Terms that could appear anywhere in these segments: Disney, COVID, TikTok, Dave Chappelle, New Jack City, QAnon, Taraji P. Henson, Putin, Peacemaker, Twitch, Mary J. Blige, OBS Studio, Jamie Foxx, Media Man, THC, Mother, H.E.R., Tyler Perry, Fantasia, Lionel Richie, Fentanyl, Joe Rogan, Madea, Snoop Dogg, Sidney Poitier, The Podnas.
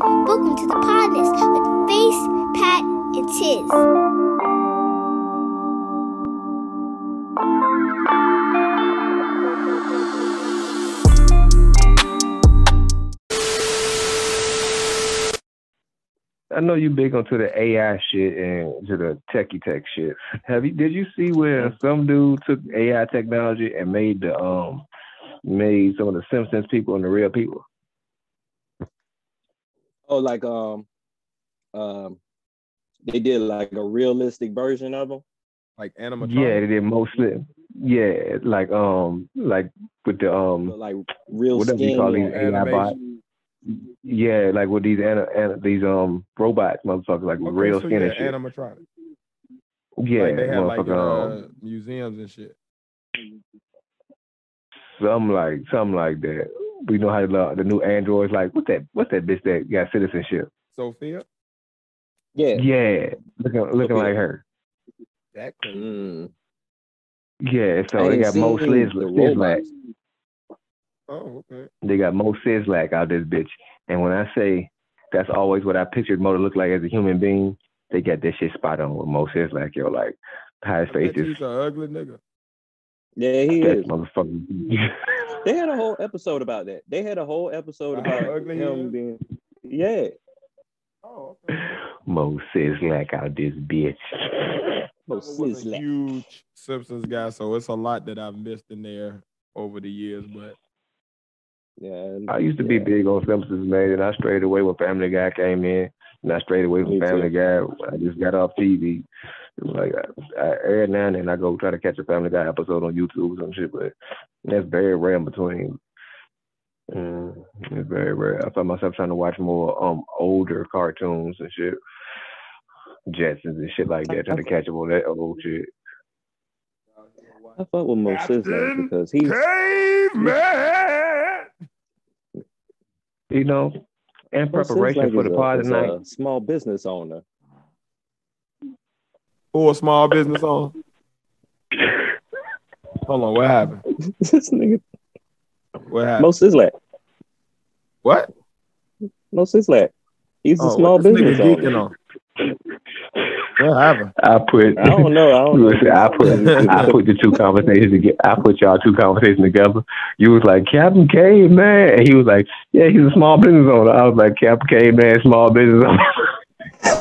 Welcome to the Podness with Face, Pat, and Tiz. I know you big onto the AI shit and to the techie tech shit. Did you see where some dude took AI technology and made the made some of the Simpsons people and the real people? Oh, like they did like a realistic version of them, like animatronic. Yeah, they did mostly. Yeah, like with the so like real whatever you call these AI bots. Yeah, like with these robots, motherfuckers, like with real skin and shit. Animatronic. Yeah, like they had like museums and shit. Something like that. We know how the new androids like. What's that bitch that got citizenship? Sophia. Yeah. Yeah. Looking like her. Exactly. Mm. Yeah. So they got Moe Szyslak. Oh, okay. They got Moe Szyslak out this bitch, and when I say that's always what I pictured Moe to look like as a human being, they got that shit spot on with Moe Szyslak. Yo, like how his face is. He's an ugly nigga. Yeah, he is. Motherfucking. They had a whole episode about that. They had a whole episode about ugly him being. Yeah. Oh. Okay. Moe Szyslak out this bitch. Moe Szyslak. Huge Simpsons guy, so it's a lot that I've missed in there over the years, but. Yeah. I used to be big on Simpsons, man, and I strayed away when Family Guy came in, and I strayed away from Family Guy. I just got off TV. Like every now and then I go try to catch a Family Guy episode on YouTube or some shit, but that's very rare in between. It's very rare. I find myself trying to watch more older cartoons and shit, Jetsons and shit like that, trying to catch up on that old shit. I fuck with Moe Szyslak because he's Caveman. You know, in preparation for the pod tonight, a small business owner. Or a small business owner. Hold on, what happened? This nigga. What happened? Moe Szyslak. What? Moe Szyslak. He's a small business owner. What happened? I don't know. Listen, I put the two conversations together. I put y'all two conversations together. You was like Captain Caveman. He was like, yeah, he's a small business owner. I was like Captain Caveman, small business owner.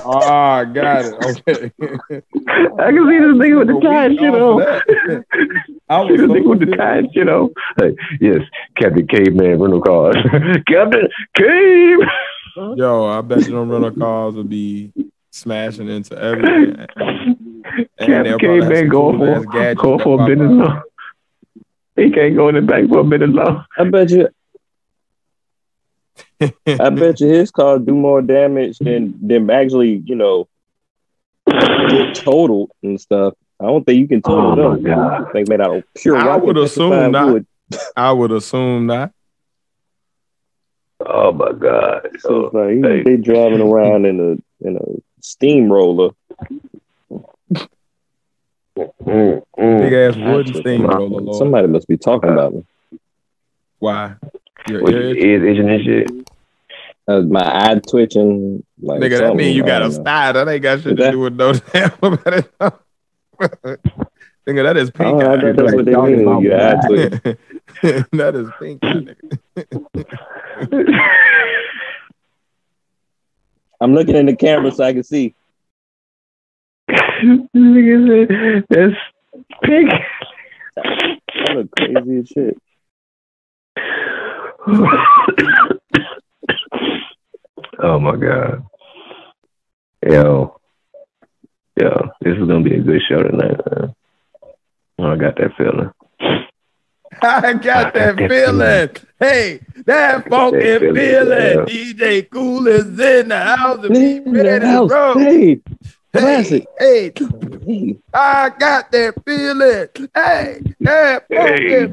Ah, got it. Okay. I can see this nigga with the tie and shit on. Like, yes, Captain Caveman rental cars. Captain Cave. Yo, I bet you them rental cars will be smashing into everything. Captain Caveman go for a minute long. He can't go in the back for a minute long. I bet you his car do more damage than them actually, you know, totaled and stuff. I don't think you can total them. I think made out of pure rock. I would assume not. Oh my God! So they driving around in a steamroller. Big ass wooden steamroller. Lord. Somebody must be talking about me. Why? Your ears itching and shit. My eye twitching. Like nigga, that mean you got a style. That ain't got shit to do with no damn about it. Nigga, that is pink. I don't know what they mean when your eye twitching. That is pink, nigga. I'm looking in the camera so I can see. Nigga, that's pink. That look crazy as shit. Oh my God. Yo, this is gonna be a good show tonight, man. Oh, I got that feeling. I got that feeling. Hey, that fucking feeling. DJ Kool is in the house and be ready to roll. Hey, classic. Hey, I got that feeling. Hey, that funky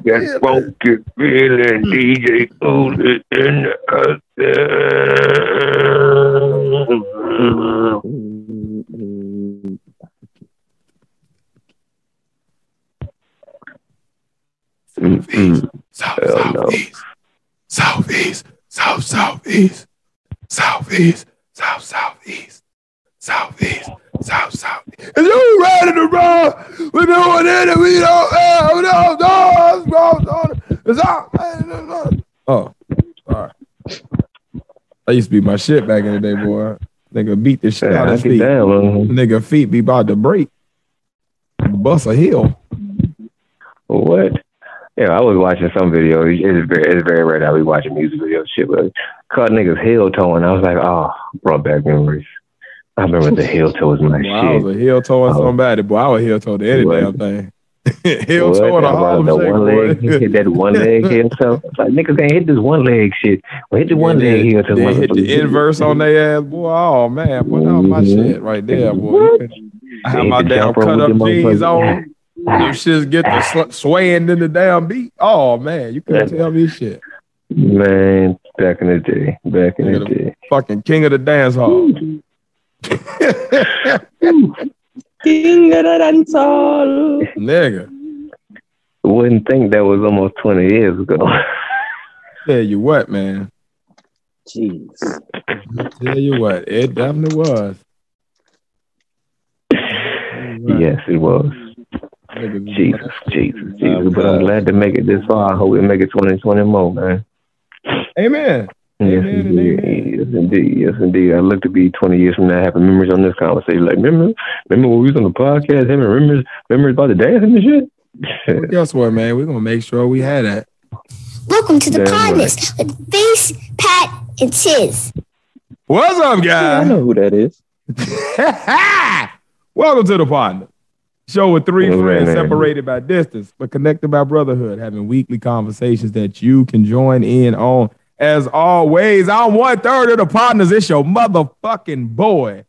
feeling. DJ Kool is in the house. Southeast, southeast, southeast, southeast, south, southeast, southeast, south, southeast. And you riding around with no one in it, we don't have no doors. Oh, sorry. That used to be my shit back in the day, boy. Nigga beat the shit out of his feet. Nigga feet be about to break. Bust a heel. What? Yeah, I was watching some video. It's very rare that we watching music videos shit, but caught niggas heel toeing. I was like, oh, brought back memories. I remember the heel toe was my shit. I was a heel toeing somebody, boy. I was heel toeing any damn thing. Heel toeing all the one leg. Hit that one leg heel toe. It's like niggas can't hit this one leg shit. Well, hit the one leg heel toe. They hit the inverse on their ass, boy. Oh man, boy, that was my shit right there, boy. I have my damn cut up jeans on. Them shits get the swaying in the damn beat. Oh man, you couldn't tell me shit. Man, back in the day, back in the day, fucking king of the dance hall. King of the dance hall, nigga. Wouldn't think that was almost 20 years ago. Tell you what, man. Jeez. Tell you what, it definitely was. Yes, it was. Jesus, Jesus, Jesus. But I'm glad to make it this far. I hope we make it 2020 more, man. Amen. Yes, amen, indeed. Amen. Yes, indeed. Yes, indeed. I look to be 20 years from now having memories on this conversation. Like, remember when we was on the podcast having memories about the dancing and shit? Well, guess what, man? We're going to make sure we had that. Welcome to the podcast with Bass, Pat, and Tiz. What's up, guys? Yeah, I know who that is. Welcome to the podcast. Show with three friends separated by distance, but connected by brotherhood, having weekly conversations that you can join in on. As always, I'm 1/3 of the partners. It's your motherfucking boy,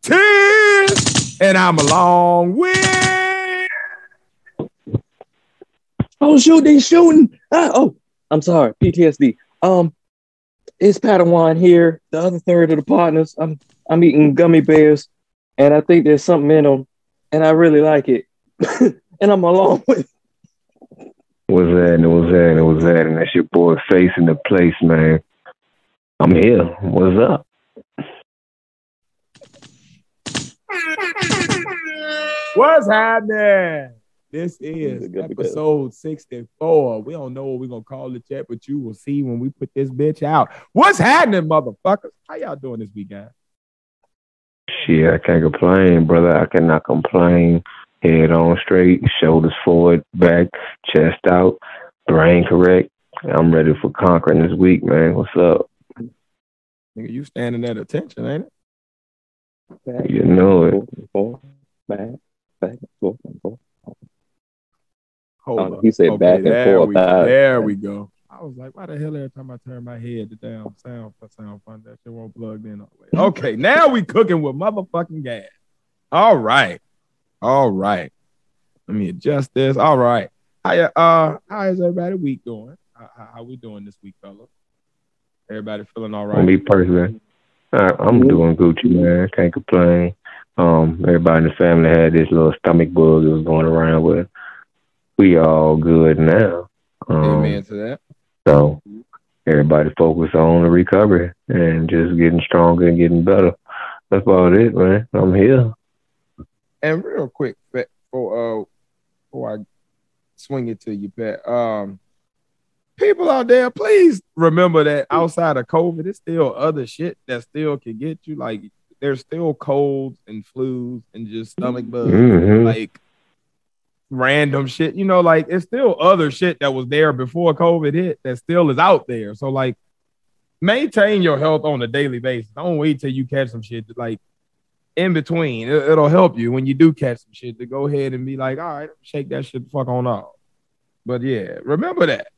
Tiz, and I'm along with... Oh, shoot, they shooting. Oh, I'm sorry, PTSD. It's Padawan here, the other third of the partners. I'm eating gummy bears, and I think there's something in them. And I really like it. And I'm along with it. What's that? And that's your boy Face in the place, man. I'm here. What's up? What's happening? This is episode 64. We don't know what we're going to call it yet, but you will see when we put this bitch out. What's happening, motherfuckers? How y'all doing this week, guys? Shit, I can't complain, brother. I cannot complain. Head on straight, shoulders forward, back, chest out, brain correct. I'm ready for conquering this week, man. What's up? Nigga, you standing at attention, ain't it? Back, you know it. Back and forth. Hold on. He said back and forth. There we go. I was like, why the hell every time I turn my head, the damn sound fun that shit won't plugged in all the way. Okay, now we cooking with motherfucking gas. All right. Let me adjust this. All right. How is everybody week going? How we doing this week, fellas? Everybody feeling all right? Me personally, I'm doing Gucci, man. Can't complain. Everybody in the family had this little stomach bug that was going around with. We all good now. Amen to that. So everybody focus on the recovery and just getting stronger and getting better. That's about it, man. I'm here. And real quick, Pat, before I swing it to you, Pat, people out there, please remember that outside of COVID, it's still other shit that still can get you. Like, there's still colds and flus and just stomach bugs. Mm-hmm. Like, random shit, you know, like it's still other shit that was there before COVID hit that still is out there. So like maintain your health on a daily basis. Don't wait till you catch some shit to, like in between. It'll help you when you do catch some shit to go ahead and be like, all right, shake that shit the fuck on off. But yeah, remember that.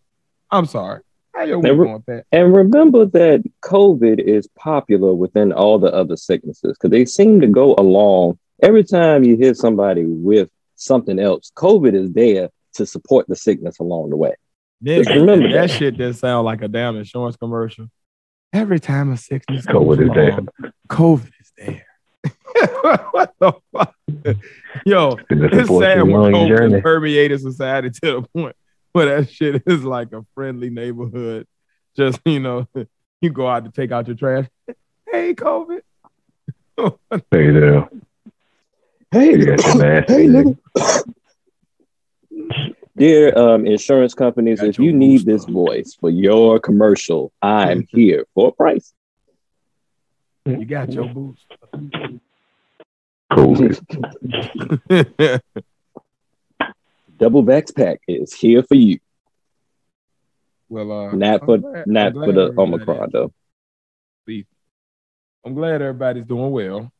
I'm sorry. How your week going, Pat? And remember that COVID is popular within all the other sicknesses because they seem to go along. Every time you hear somebody with something else, COVID is there to support the sickness along the way. Just remember that shit that sound like a damn insurance commercial. Every time a sickness COVID is there. What the fuck? Yo, it's sad when COVID permeated society to the point where that shit is like a friendly neighborhood. Just, you know, you go out to take out your trash. Hey, COVID. Hey there. Hey, nigga. Dear insurance companies, if you need this voice for your commercial, I'm here for a price. You got your boost. COVID. Double Vax Pack is here for you. Well, not for the Omicron though. I'm glad everybody's doing well.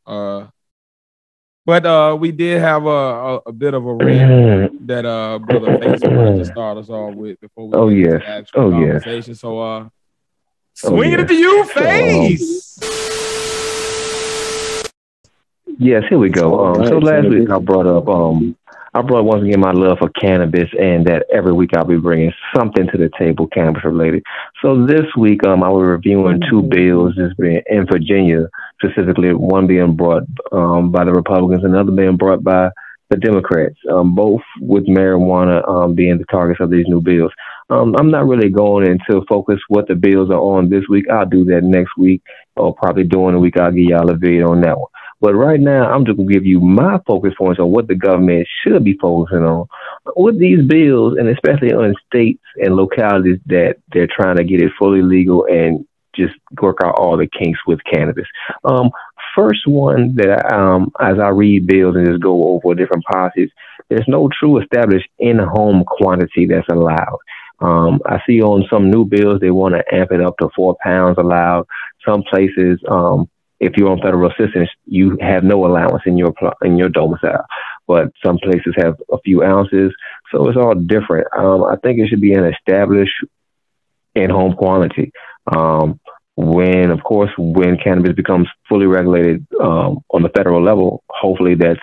But we did have a bit of a rant that Brother Face wanted to start us off with before we get to the actual conversation. Yeah. So swing it to you, Face. Yes, here we go. So last week I brought once again my love for cannabis, and that every week I'll be bringing something to the table cannabis related. So this week I was reviewing two bills that's been in Virginia, specifically one being brought by the Republicans, another being brought by the Democrats, both with marijuana being the targets of these new bills. I'm not really going into focus what the bills are on this week. I'll do that next week, or probably during the week I'll give y'all a video on that one. But right now, I'm just going to give you my focus points on what the government should be focusing on with these bills, and especially on states and localities that they're trying to get it fully legal and just work out all the kinks with cannabis. First one that, as I read bills and just go over different policies, there's no true established in-home quantity that's allowed. I see on some new bills, they want to amp it up to 4 pounds allowed. Some places, if you're on federal assistance, you have no allowance in your domicile, but some places have a few ounces. So it's all different. I think it should be an established in-home quantity. When cannabis becomes fully regulated on the federal level, hopefully that's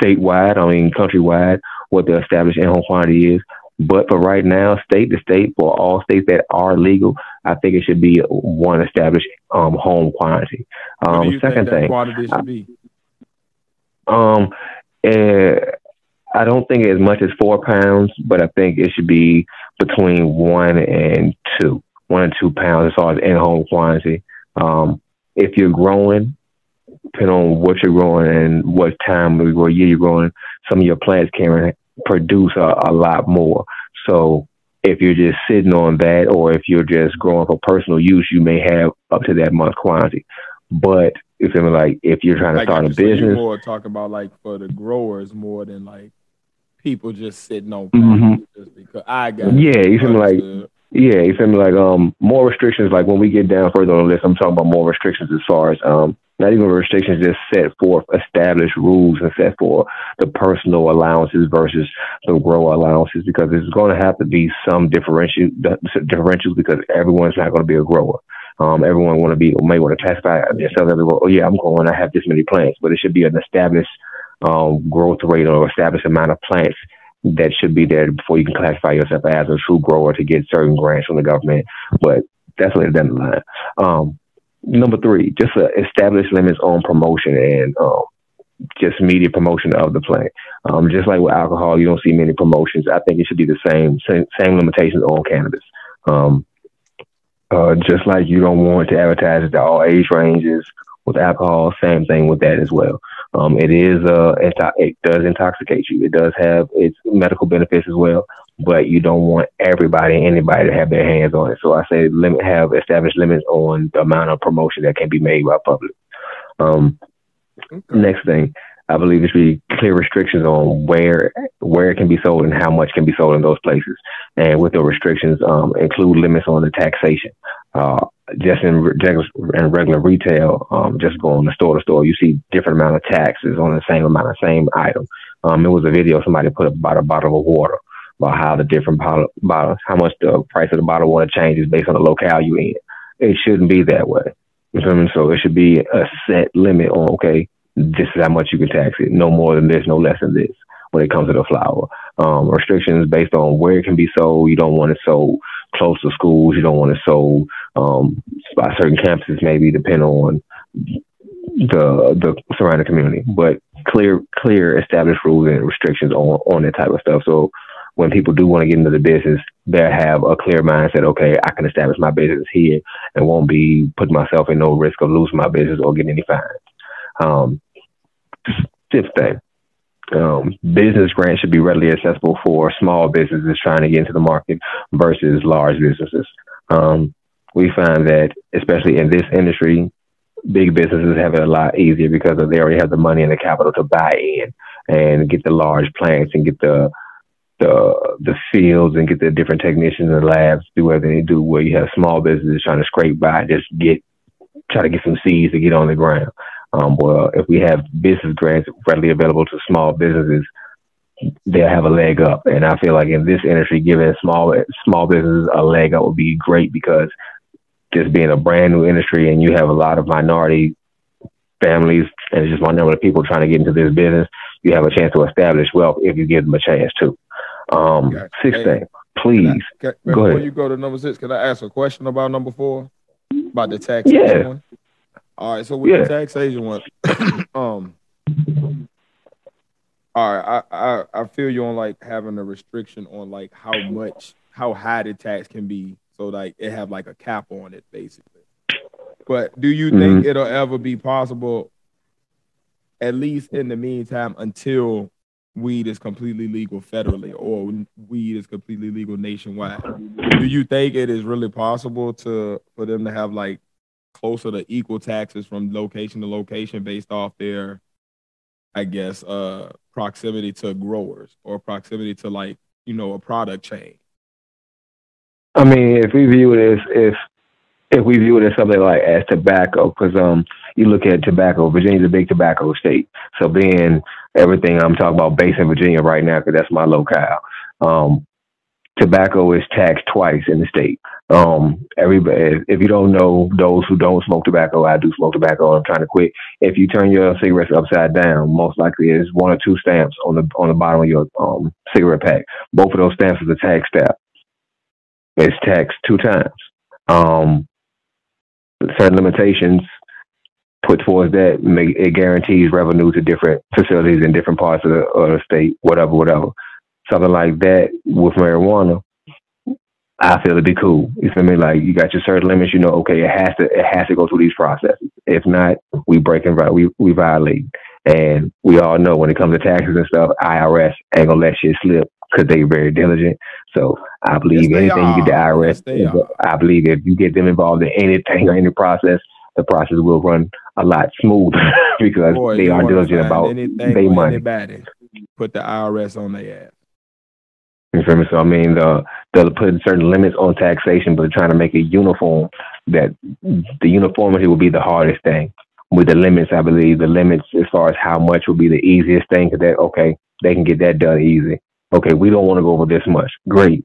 countrywide, what the established in-home quantity is. But for right now, state to state, for all states that are legal, I think it should be one established home quantity. Second thing, quantity should be? I don't think as much as 4 pounds, but I think it should be between 1 and 2 pounds as far as in-home quantity. If you're growing, depending on what you're growing and what time or what year you're growing, some of your plants can produce a lot more. So if you're just sitting on that, or if you're just growing for personal use, you may have up to that month quantity. But it's like if you're trying to start a business, more talk about like for the growers more than like people just sitting on just because I got more restrictions. Like when we get down further on the list, I'm talking about more restrictions as far as not even restrictions, just set forth established rules and set forth the personal allowances versus the grower allowances, because there's going to have to be some differentials because everyone's not going to be a grower. Everyone may want to classify themselves as, I'm growing, I have this many plants, but it should be an established growth rate or established amount of plants that should be there before you can classify yourself as a true grower to get certain grants from the government. But that's later down the line. Number three, just establish limits on promotion and just media promotion of the plant. Just like with alcohol, you don't see many promotions. I think it should be the same limitations on cannabis. Just like you don't want to advertise it to all age ranges with alcohol, same thing with that as well. It does intoxicate you. It does have its medical benefits as well, but you don't want anybody to have their hands on it. So I say have established limits on the amount of promotion that can be made by public. Next thing, I believe it should be clear restrictions on where it can be sold and how much can be sold in those places. And with the restrictions, include limits on the taxation. Just in regular retail, just going to store, you see different amount of taxes on the same amount of same item. It was a video somebody put about a bottle of water, about how the different bottles, how much the price of the bottle of water changes based on the locale you're in. It shouldn't be that way. You know what I mean? So it should be a set limit on, this is how much you can tax it. No more than this, no less than this when it comes to the flower. Restrictions based on where it can be sold. You don't want it sold close to schools. You don't want it sold by certain campuses, maybe depending on the surrounding community. But clear established rules and restrictions on that type of stuff. So when people do want to get into the business, they have a clear mindset, okay, I can establish my business here and won't be putting myself in no risk of losing my business or getting any fines. Fifth thing, business grants should be readily accessible for small businesses trying to get into the market versus large businesses. We find that, especially in this industry, big businesses have it a lot easier because they already have the money and the capital to buy in and get the large plants and get the fields and get the different technicians and labs, do whatever they do, where you have small businesses trying to scrape by, just try to get some seeds to get on the ground. Well, if we have business grants readily available to small businesses, they'll have a leg up. And I feel like in this industry, giving small businesses a leg up would be great, because just being a brand new industry and you have a lot of minority families and just minority people trying to get into this business, you have a chance to establish wealth if you give them a chance to. Sixth thing, please. Go ahead. Before you go to number six, can I ask a question about number four? About the taxation one? All right, so with the taxation one, all right, I feel you on like having a restriction on like how high the tax can be, so like it have like a cap on it basically. But do you think it'll ever be possible, at least in the meantime, until weed is completely legal federally or weed is completely legal nationwide? Do you think it is really possible for them to have like closer to equal taxes from location to location based off their, I guess, proximity to growers or proximity to, like, you know, a product chain? I mean, if we view it as if we view it as something like as tobacco, because you look at tobacco, Virginia's a big tobacco state. So being everything I'm talking about based in Virginia right now, because that's my locale, tobacco is taxed twice in the state. Everybody, if you don't know, those who don't smoke tobacco, I do smoke tobacco and I'm trying to quit. If you turn your cigarettes upside down, most likely it's one or two stamps on the bottom of your cigarette pack. Both of those stamps is a tax stamp. It's taxed two times. Certain limitations put towards that, it guarantees revenue to different facilities in different parts of the state, whatever. Something like that with marijuana, I feel it'd be cool. You feel me? Like, you got your certain limits, you know, okay, it has to go through these processes. If not, we violate. And we all know when it comes to taxes and stuff, IRS ain't gonna let shit slip because they very diligent. So I believe anything you get the IRS, I believe if you get them involved in anything or any process, the process will run a lot smoother because they are diligent about their money. Put the IRS on their ass. You feel me? So I mean, they'll put certain limits on taxation, but trying to make it uniform. That the uniformity will be the hardest thing. With the limits, I believe the limits as far as how much will be the easiest thing. Cause they can get that done easy. Okay, we don't want to go over this much. Great,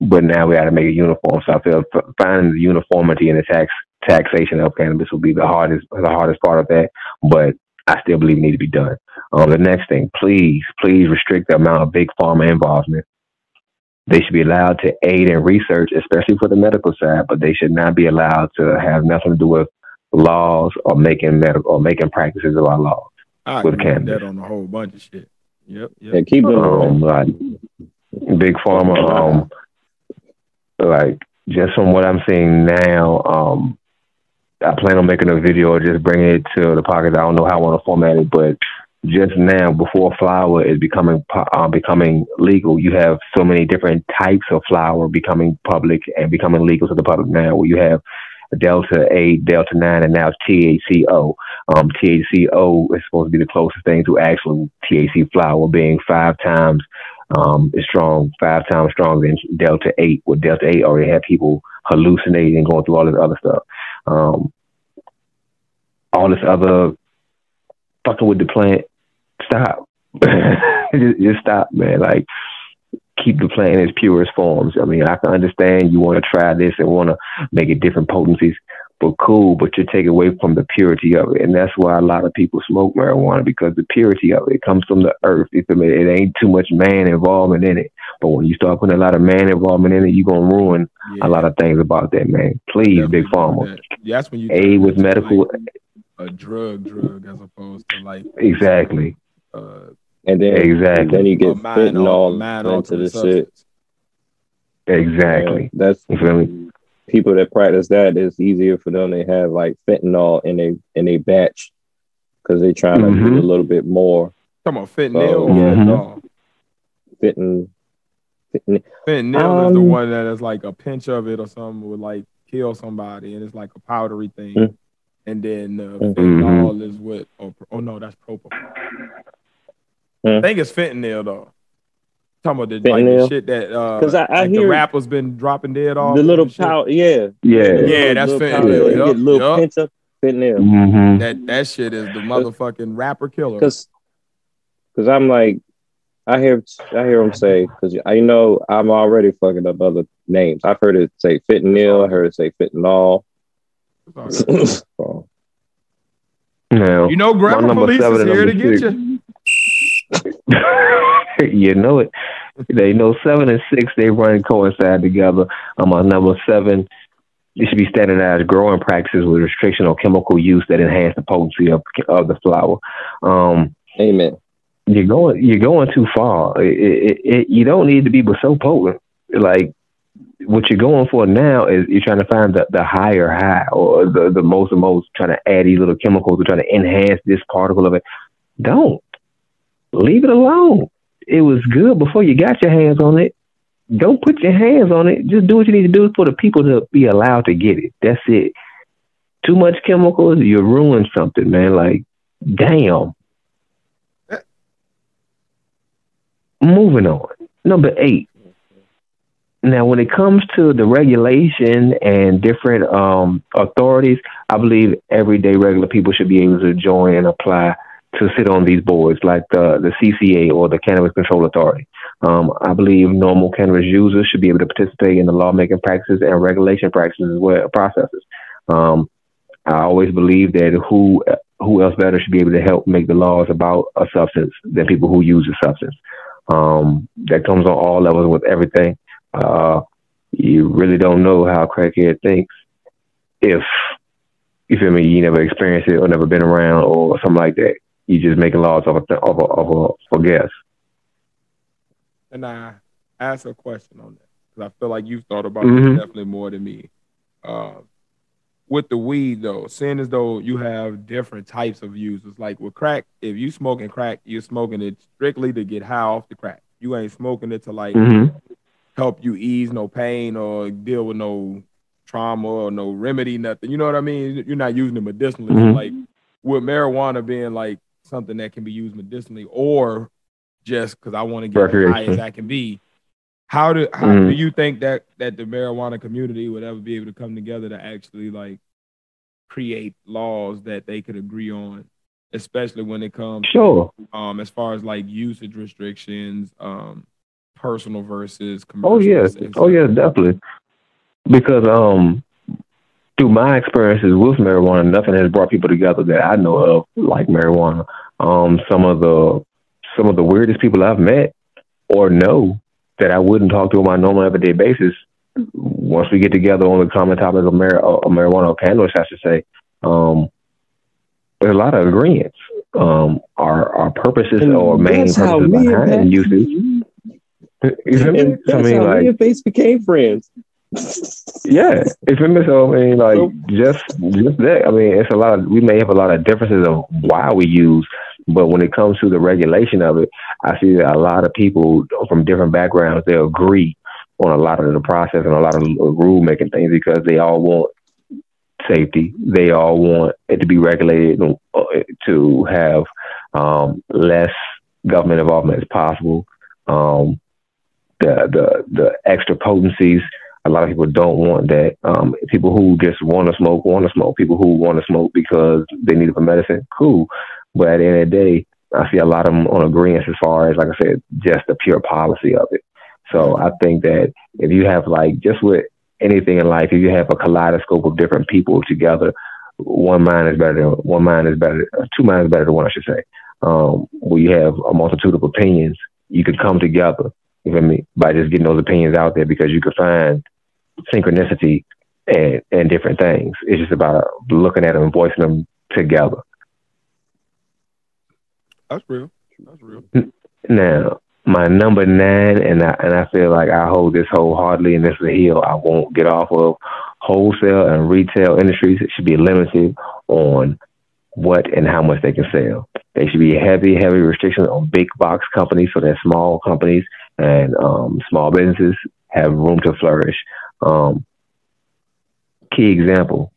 but now we got to make it uniform. So I feel finding the uniformity in the taxation of cannabis will be the hardest part of that. But I still believe it needs to be done. The next thing, please restrict the amount of big pharma involvement. They should be allowed to aid in research, especially for the medical side, but they should not be allowed to have nothing to do with laws or making practices about laws. I with cannabis. That on a whole bunch of shit. Yep. Yeah, keep it on. Like big pharma. Like just from what I'm seeing now, I plan on making a video or just bringing it to the podcast. I don't know how I want to format it, but just now, before flower is becoming legal, you have so many different types of flower becoming public and becoming legal to the public now, where you have Delta 8, Delta 9, and now THCO. THCO is supposed to be the closest thing to actual THC flower, being 5 times stronger than Delta 8, where Delta 8 already had people hallucinating and going through all this other stuff. All this other fucking with the plant, stop. just stop, man. Like, keep the plant in its purest forms. I mean, I can understand you want to try this and want to make it different potencies, but cool, but you take away from the purity of it. And that's why a lot of people smoke marijuana, because the purity of it comes from the earth. It ain't too much man involvement in it. But when you start putting a lot of man involvement in it, you're going to ruin a lot of things about that, man. Please, big pharma. That's when you aid with medical... A drug as opposed to like exactly And then, and then he gets bitten all into the shit. Exactly. And that's people that practice that, it's easier for them. They have like fentanyl in a batch because they're trying to do a little bit more. Come on, fentanyl. Fentanyl is the one that is like a pinch of it or something would like kill somebody, and it's like a powdery thing. And then fentanyl is what? Oh no, that's propofol. I think it's fentanyl though. Talking about the shit that I hear the rapper's been dropping dead all the little powder. Yeah, that's fentanyl. You get little pinch of fentanyl. That shit is the motherfucking rapper killer. Because I'm like, I hear him say, because I know I'm already fucking up other names. I've heard it say fentanyl. I heard it say fentanyl. You know, grandma police is here to get you. You know it. They know 7 and 6. They run coincide together. On number 7, it should be standardized growing practices with restriction on chemical use that enhance the potency of the flower. Amen. You're going too far. You don't need to be, but so potent. Like what you're going for now is you're trying to find the higher high, or the most trying to add these little chemicals or trying to enhance this particle of it. Don't. Leave it alone. It was good before you got your hands on it. Don't put your hands on it. Just do what you need to do for the people to be allowed to get it. That's it. Too much chemicals, you ruin something, man. Like, damn. Moving on. Number 8. Now, when it comes to the regulation and different authorities, I believe everyday regular people should be able to join and apply to sit on these boards, like the CCA or the Cannabis Control Authority. I believe normal cannabis users should be able to participate in the lawmaking practices and regulation practices as well, processes. I always believe that who else better should be able to help make the laws about a substance than people who use the substance. That comes on all levels with everything. You really don't know how crackhead thinks if you feel me. You never experienced it or never been around or something like that. You just making laws off of guess. And I ask a question on that because I feel like you've thought about it definitely more than me. With the weed though, seeing as though you have different types of users, like with crack, if you smoking crack, you're smoking it strictly to get high off the crack. You ain't smoking it to like help you ease no pain or deal with no trauma or no remedy, nothing. You know what I mean? You're not using it medicinally. Like with marijuana being like something that can be used medicinally, or just because I want to get as high as I can be. How do you think that the marijuana community would ever be able to come together to actually like create laws that they could agree on, especially when it comes to, as far as like usage restrictions, personal versus commercial? Oh yeah, definitely. Because through my experiences with marijuana, nothing has brought people together that I know of like marijuana. Some of the weirdest people I've met or know that I wouldn't talk to on my normal everyday basis, once we get together on the common topic of marijuana or cannabis, I should say, there's a lot of agreements. Our purposes or main purposes behind usage. And that's how me and Face became friends. Yeah, it's so, I mean, like just that. I mean, it's a lot. We may have a lot of differences of why we use, but when it comes to the regulation of it, I see that a lot of people from different backgrounds, they agree on a lot of the process and a lot of rule making things because they all want safety. They all want it to be regulated to have less government involvement as possible. The extra potencies. A lot of people don't want that. People who just want to smoke. People who want to smoke because they need it for medicine, cool. But at the end of the day, I see a lot of them on agreements as far as, like I said, just the pure policy of it. So I think that if you have, like, just with anything in life, if you have a kaleidoscope of different people together, two minds is better than one, I should say. Where you have a multitude of opinions, you could come together. You feel me? By just getting those opinions out there, because you can find synchronicity and different things. It's just about looking at them and voicing them together. That's real. That's real. Now, my number 9, and I feel like I hold this wholeheartedly, and this is a hill I won't get off of. Wholesale and retail industries should be limited on what and how much they can sell. There should be heavy, heavy restrictions on big box companies so that small companies and small businesses have room to flourish. Key example,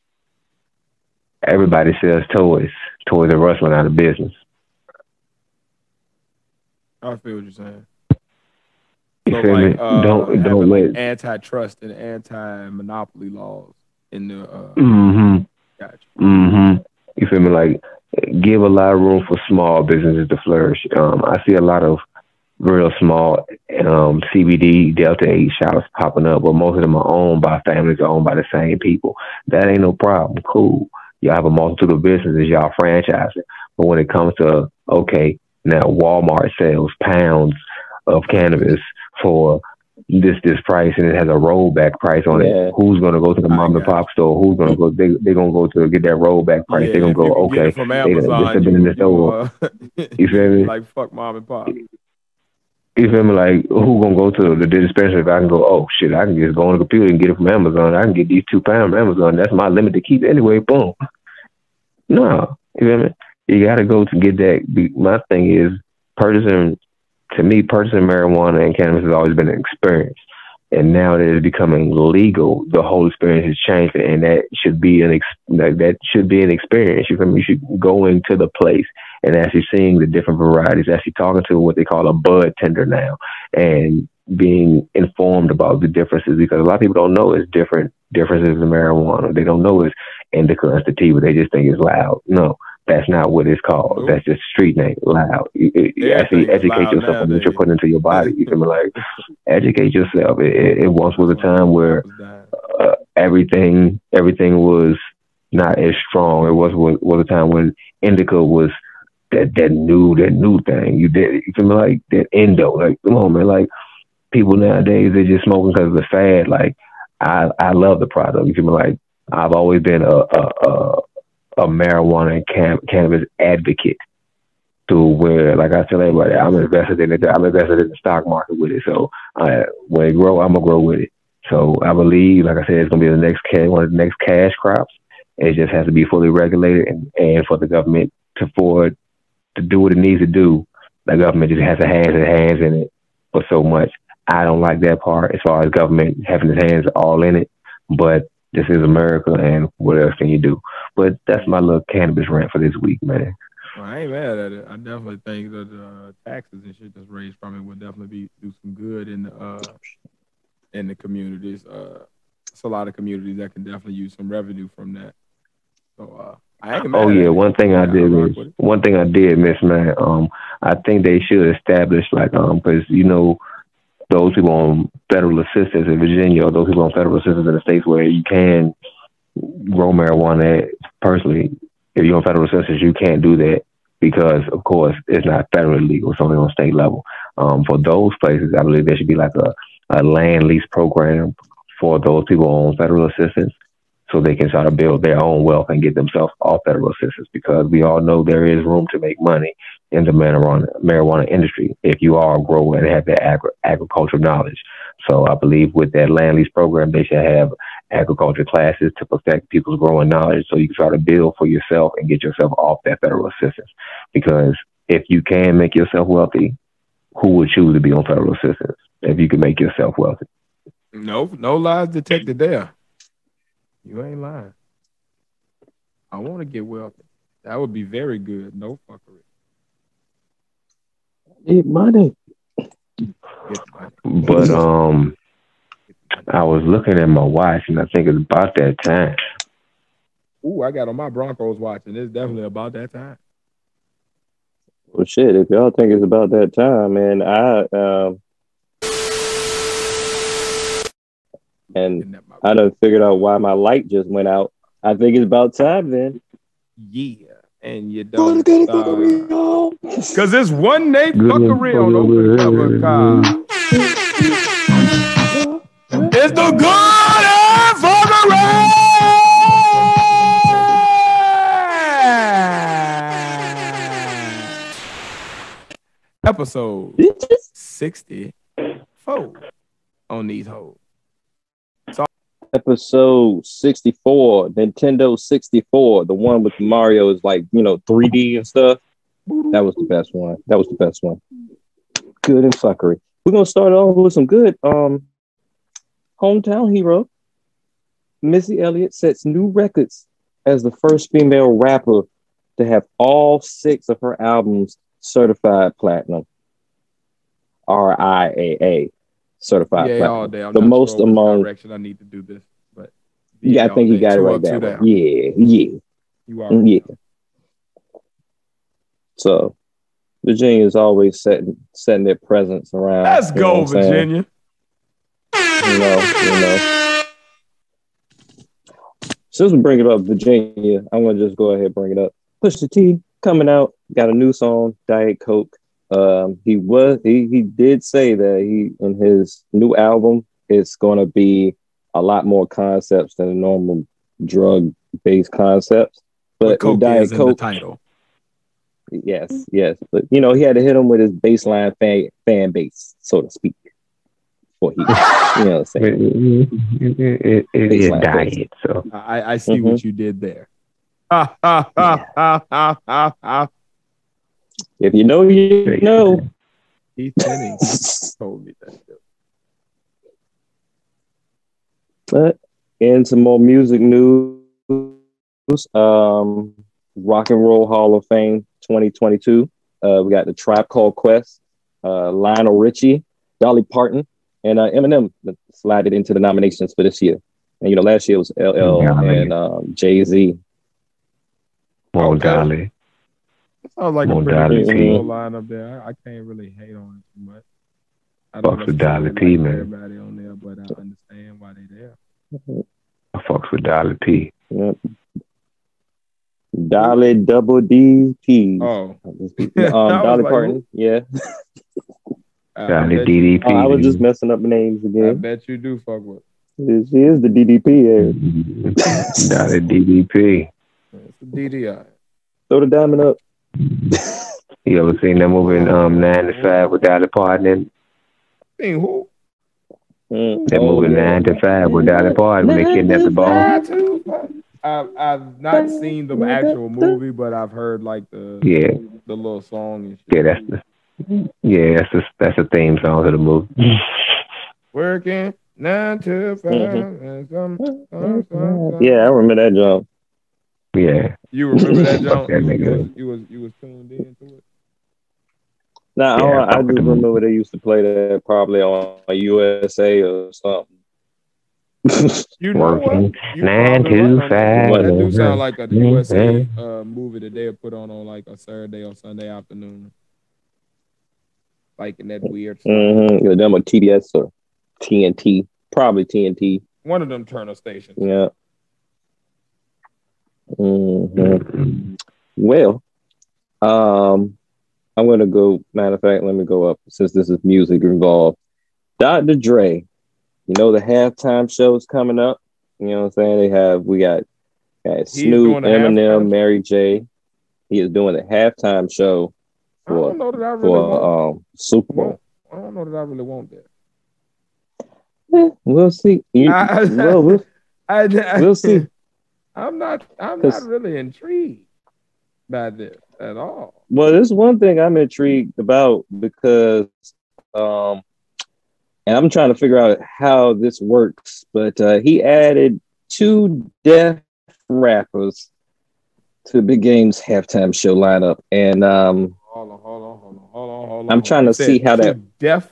everybody sells toys. Toys R Us went out of business. I feel what you're saying. So like, don't let antitrust and anti-monopoly laws in the. Gotcha. You feel me? Like, give a lot of room for small businesses to flourish. I see a lot of real small CBD Delta 8 shops popping up, but most of them are owned by families, are owned by the same people. That ain't no problem. Cool. Y'all have a multitude of businesses. Y'all franchising. But when it comes to, okay, now Walmart sells pounds of cannabis for this price, and it has a rollback price on it. Who's gonna go to the mom and pop store? Who's gonna go? They gonna go to get that rollback price. Yeah, they gonna go, okay, from Amazon, they been in the store. You feel me? Like, fuck mom and pop. You feel me? Like, who gonna go to the dispensary if I can go? Oh shit, I can just go on the computer and get it from Amazon. I can get these 2 pounds from Amazon. That's my limit to keep anyway. Boom. No, you feel me? You gotta go to get that. My thing is purchasing. To me, purchasing marijuana and cannabis has always been an experience. And now that it's becoming legal, the whole experience has changed, and that should be an experience. You feel me? You should go into the place and actually seeing the different varieties, actually talking to what they call a bud tender now, and being informed about the differences, because a lot of people don't know it's differences in marijuana. They don't know it's indica and sativa. They just think it's loud. No. That's not what it's called. Ooh. That's just street name, loud. You actually educate yourself on what you're putting into your body. You can be like, educate yourself. It once was a time where everything was not as strong. It was a time when indica was that new thing. You did it. You can be like that endo. Like, come on, man. Like, people nowadays, they're just smoking because of the fad. Like, I love the product. You can be like, I've always been a marijuana and cannabis advocate, to where, like I tell everybody, I'm invested in the stock market with it. So when it grow, I'm gonna grow with it. So I believe, like I said, it's gonna be one of the next cash crops. It just has to be fully regulated, and for the government to do what it needs to do, the government just has to hands in it for so much. I don't like that part as far as government having its hands all in it, but this is America, and what else can you do? But that's my little cannabis rant for this week, man. Well, I ain't mad at it. I definitely think that taxes and shit that's raised from it would definitely do some good in the communities. It's a lot of communities that can definitely use some revenue from that. So I ain't mad. Oh yeah, one thing I did miss, man. I think they should establish, like, because you know, those people on federal assistance in Virginia, or those people on federal assistance in the states where you can grow marijuana personally, if you're on federal assistance, you can't do that because, of course, it's not federally legal. It's only on state level. For those places, I believe there should be like a land lease program for those people on federal assistance, so they can try to build their own wealth and get themselves off federal assistance, because we all know there is room to make money in the marijuana industry if you are a grower and have that agricultural knowledge. So I believe with that land lease program, they should have agriculture classes to perfect people's growing knowledge, so you can try to build for yourself and get yourself off that federal assistance. Because if you can make yourself wealthy, who would choose to be on federal assistance if you can make yourself wealthy? No lies detected there. You ain't lying. I want to get wealthy. That would be very good. No fuckery. Need money. But I was looking at my watch, and I think it's about that time. Ooh, I got on my Broncos watch, and it's definitely about that time. Well, shit, if y'all think it's about that time, man, I done figured out why my light just went out. I think it's about time then. Yeah. And you don't. Because there's one Nate Buckery on over cover car. It's the good and Buckery! episode 64 on these hoes. Episode 64, Nintendo 64, the one with Mario is like, you know, 3D and stuff. That was the best one. That was the best one. Good and fuckery. We're gonna start off with some good hometown hero. Missy Elliott sets new records as the first female rapper to have all 6 of her albums certified platinum. RIAA. Certified platinum. All day. The most among direction I need to do this, but yeah, I think you got it right there. Yeah. You are right. Yeah. So Virginia is always setting their presence around. Let's go, Virginia. You know. Since we bring it up, Virginia, I'm gonna just go ahead and bring it up. Pusha T coming out, got a new song, Diet Coke. He did say that in his new album, it's gonna be a lot more concepts than the normal drug-based concepts. But Coke Diet is Coke in the title. Yes. But, you know, he had to hit him with his baseline fan base, so to speak. Before he, you know what I'm saying? It died, so. I see what you did there. If you know, you know. He's kidding. Told me that. But, and some more music news. Rock and Roll Hall of Fame 2022. We got The Tribe Called Quest, Lionel Richie, Dolly Parton, and Eminem slided into the nominations for this year. And, you know, last year was LL and Jay-Z. Oh, Dolly. Sounds like a pretty cool line up there. I can't really hate on it too much. I don't fucks with Dolly P, man. Everybody on there, but I understand why they there. I fucks with Dolly P. Yep. Dolly double D P. Oh, Dolly Parton. Like, yeah. Dolly DDP. I was just messing up names again. I bet you do fuck with. She is the DDP. Dolly DDP. It's the DDI. Throw the diamond up. You ever seen that movie in 9 to 5 with Dolly Parton? Being who? That movie 9 to 5 with Dolly Parton when they kidnapped the ball. I've not seen the actual movie, but I've heard like the little song and shit. Yeah, that's the theme song to the movie. Working 9 to 5. Yeah, I remember that joke. Yeah, you remember that joke? You was tuned into it. Nah, yeah, I just remember they used to play that probably on USA or something. You know what? 9 to 5. That do sound like a USA movie that they'll put on like a Saturday or Sunday afternoon, like in that weird. Yeah, them on TBS or TNT, probably TNT. One of them Turner stations. Yeah. Well, I'm gonna go. Matter of fact, let me go up since this is music involved. Dr. Dre. You know, the halftime show is coming up. You know what I'm saying? We got Snoop, Eminem, Mary J. He is doing a halftime show for Super Bowl. I don't know that I really want that. Yeah, we'll see. We'll see. I'm not really intrigued by this at all. Well, there's one thing I'm intrigued about because and I'm trying to figure out how this works, but he added 2 deaf rappers to Big Game's halftime show lineup, and hold on. I'm trying to see how that deaf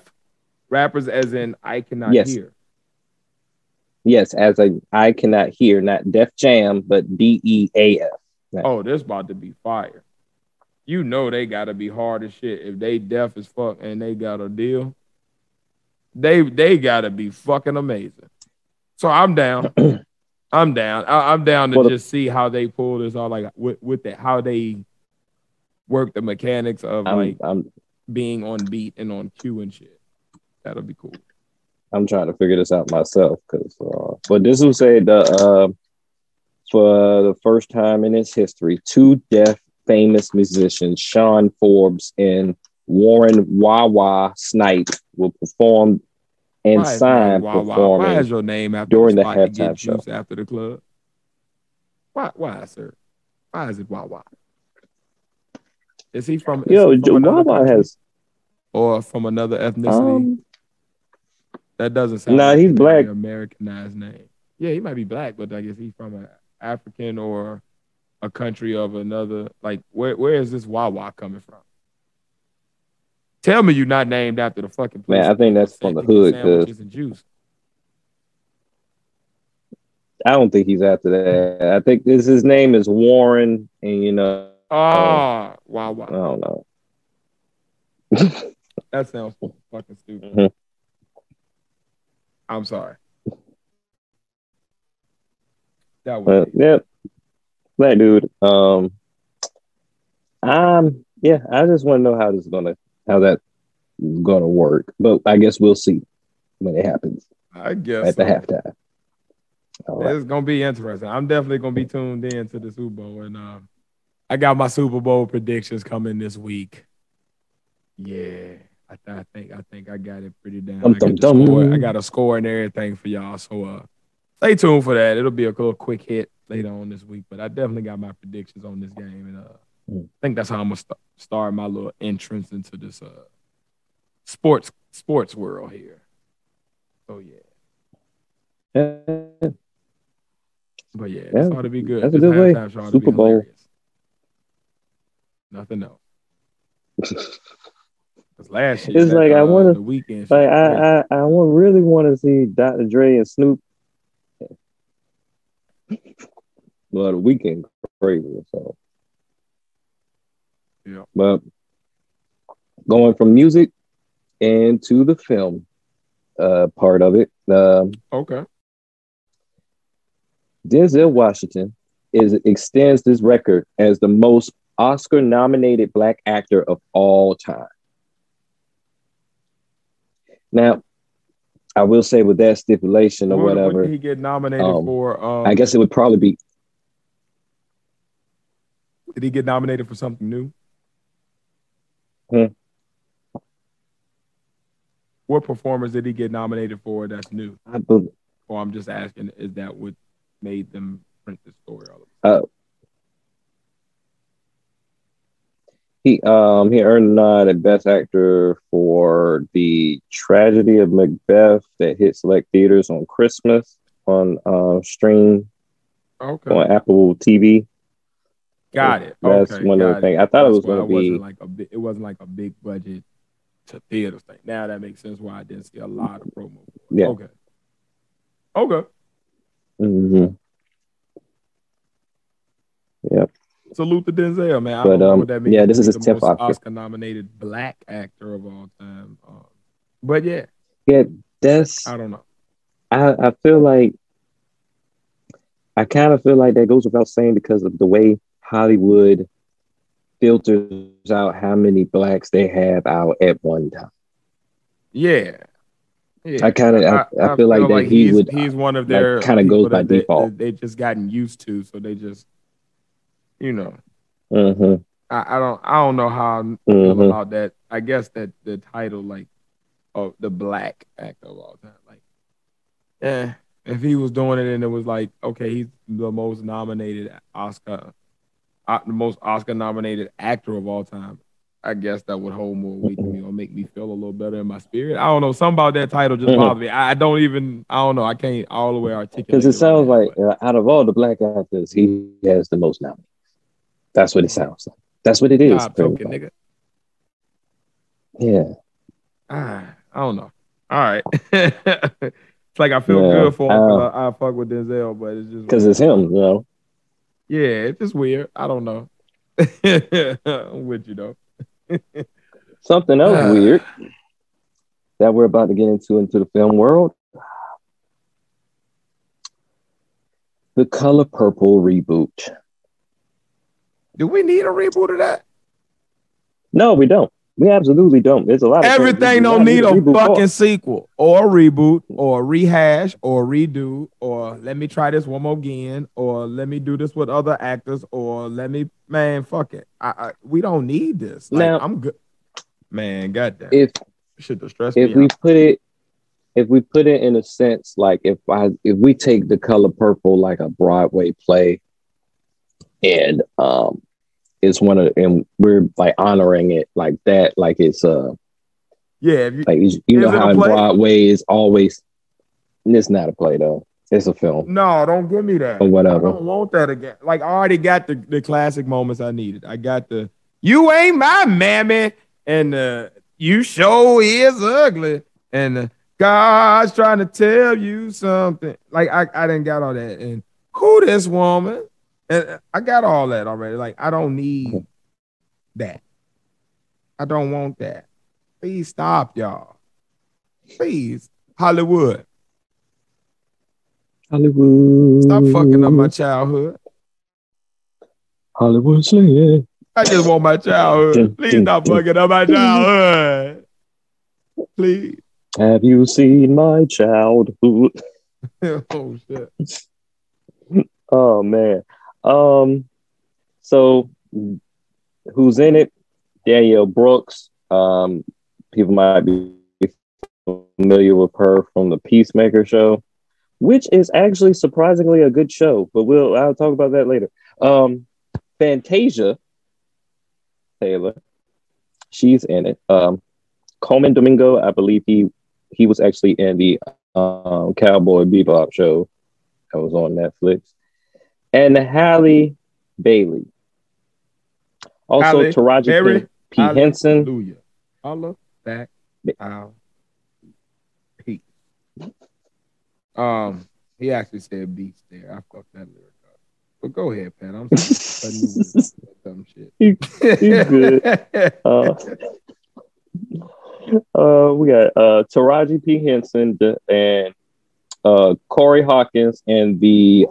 rappers, as in I cannot hear. Yes, as I cannot hear, not Def Jam, but DEAF. Right. Oh, this about to be fire. You know they gotta be hard as shit if they deaf as fuck and they got a deal. They gotta be fucking amazing. So I'm down. I'm down to just see how they pull this all, like with the how they work the mechanics of being on beat and on cue and shit. That'll be cool. I'm trying to figure this out myself but this will say for the first time in its history, 2 deaf famous musicians, Sean Forbes and Warren Wawa Snipe will perform and sign performing during the halftime show. After the club? Why, sir? Why is it Wawa? Is he from? Yo, Wawa has. Or from another ethnicity? That doesn't sound like he's black. Americanized name. Yeah, he might be black, but I guess he's from an African or a country of another. Like, where is this Wawa coming from? Tell me you're not named after the fucking place. Man, I think that's from the hood. Sandwiches and juice. I don't think he's after that. I think his name is Warren, and you know. Ah, Wawa. I don't know. That sounds fucking stupid. Mm-hmm. I'm sorry. That was yep. Black dude. Yeah, I just want to know how that's gonna work. But I guess we'll see when it happens. I guess at the halftime. Right. It's gonna be interesting. I'm definitely gonna be tuned in to the Super Bowl, and I got my Super Bowl predictions coming this week. Yeah, I think I got it pretty down. I got a score and everything for y'all. So stay tuned for that. It'll be a little quick hit later on this week. But I definitely got my predictions on this game, and I think that's how I'm gonna start my little entrance into this sports world here. Oh yeah. But yeah, it ought to be good. That's a good way. Super Bowl. Hilarious. Nothing else. Last year, it's like I want to. Like I really want to see Dr. Dre and Snoop. Well, the weekend crazy. So yeah, but going from music and to the film part of it. Okay. Denzel Washington extends this record as the most Oscar-nominated Black actor of all time. Now, I will say with that stipulation or whatever. What did he get nominated for? I guess it would probably be. Did he get nominated for something new? What performance did he get nominated for that's new? I'm just asking, is that what made them print this story? He earned a nod at Best Actor for The Tragedy of Macbeth that hit select theaters on Christmas on stream on Apple TV. Got it. That's one of the things. I thought it was going to be it wasn't like a big budget to theater thing. Now that makes sense why I didn't see a lot of promo. Yeah. Okay. Mm-hmm. Yep. Salute to Denzel, man. I don't know what that means. Yeah, this is his 10th Oscar-nominated Black actor of all time. But yeah, that's. I don't know. I feel like I kind of feel like that goes without saying because of the way Hollywood filters out how many Blacks they have out at one time. Yeah. I feel like that he's one of their kind of goes by default. They've just gotten used to, so they just. You know, I don't know how I feel about that. I guess that the title, like, of the Black actor of all time, like, if he was doing it and it was like, okay, he's the most nominated Oscar, the most Oscar-nominated actor of all time. I guess that would hold more weight to me or make me feel a little better in my spirit. I don't know. Something about that title just bothers me. I don't know. I can't all the way articulate. Because it sounds like out of all the Black actors, he has the most nominees. That's what it sounds like. That's what it is. Talking, nigga. Yeah. I don't know. All right. It's like I feel good for him. I fuck with Denzel, but it's just because it's him, you know. Yeah, it's just weird. I don't know. I'm with you though. Something else weird that we're about to get into the film world. The Color Purple reboot. Do we need a reboot of that? No, we don't. We absolutely don't. There's a lot of everything don't need a fucking sequel or a reboot or a rehash or a redo or let me try this one more again or let me do this with other actors or let me fuck it. We don't need this. Like, now, I'm good. Man, goddamn. If we put it in a sense, like if we take The Color Purple like a Broadway play, and we're like honoring it like that, like it's you know how in Broadway is always. It's not a play though. It's a film. No, don't give me that. Or whatever. I don't want that again. Like I already got the classic moments I needed. I got the "You ain't my mammy" and the "You sure is ugly" and the "God's trying to tell you something." Like I didn't got all that. And who this woman? And I got all that already. Like I don't need that. I don't want that. Please stop, y'all. Please, Hollywood. Hollywood. Stop fucking up my childhood. Hollywood slave. I just want my childhood. Please stop fucking up my childhood. Please. Have you seen my childhood? Oh shit. Oh man. So who's in it? Danielle Brooks. People might be familiar with her from the Peacemaker show, which is actually surprisingly a good show, but I'll talk about that later. Fantasia Taylor, she's in it. Coleman Domingo, I believe he was actually in the Cowboy Bebop show that was on Netflix. And Halle Bailey. Also Taraji P. Henson. Hallelujah. Holla back out. He actually said beats there. I fucked that lyric up. But go ahead, Pat. I'm sorry. Dumb shit. You good. We got Taraji P. Henson and Corey Hawkins and the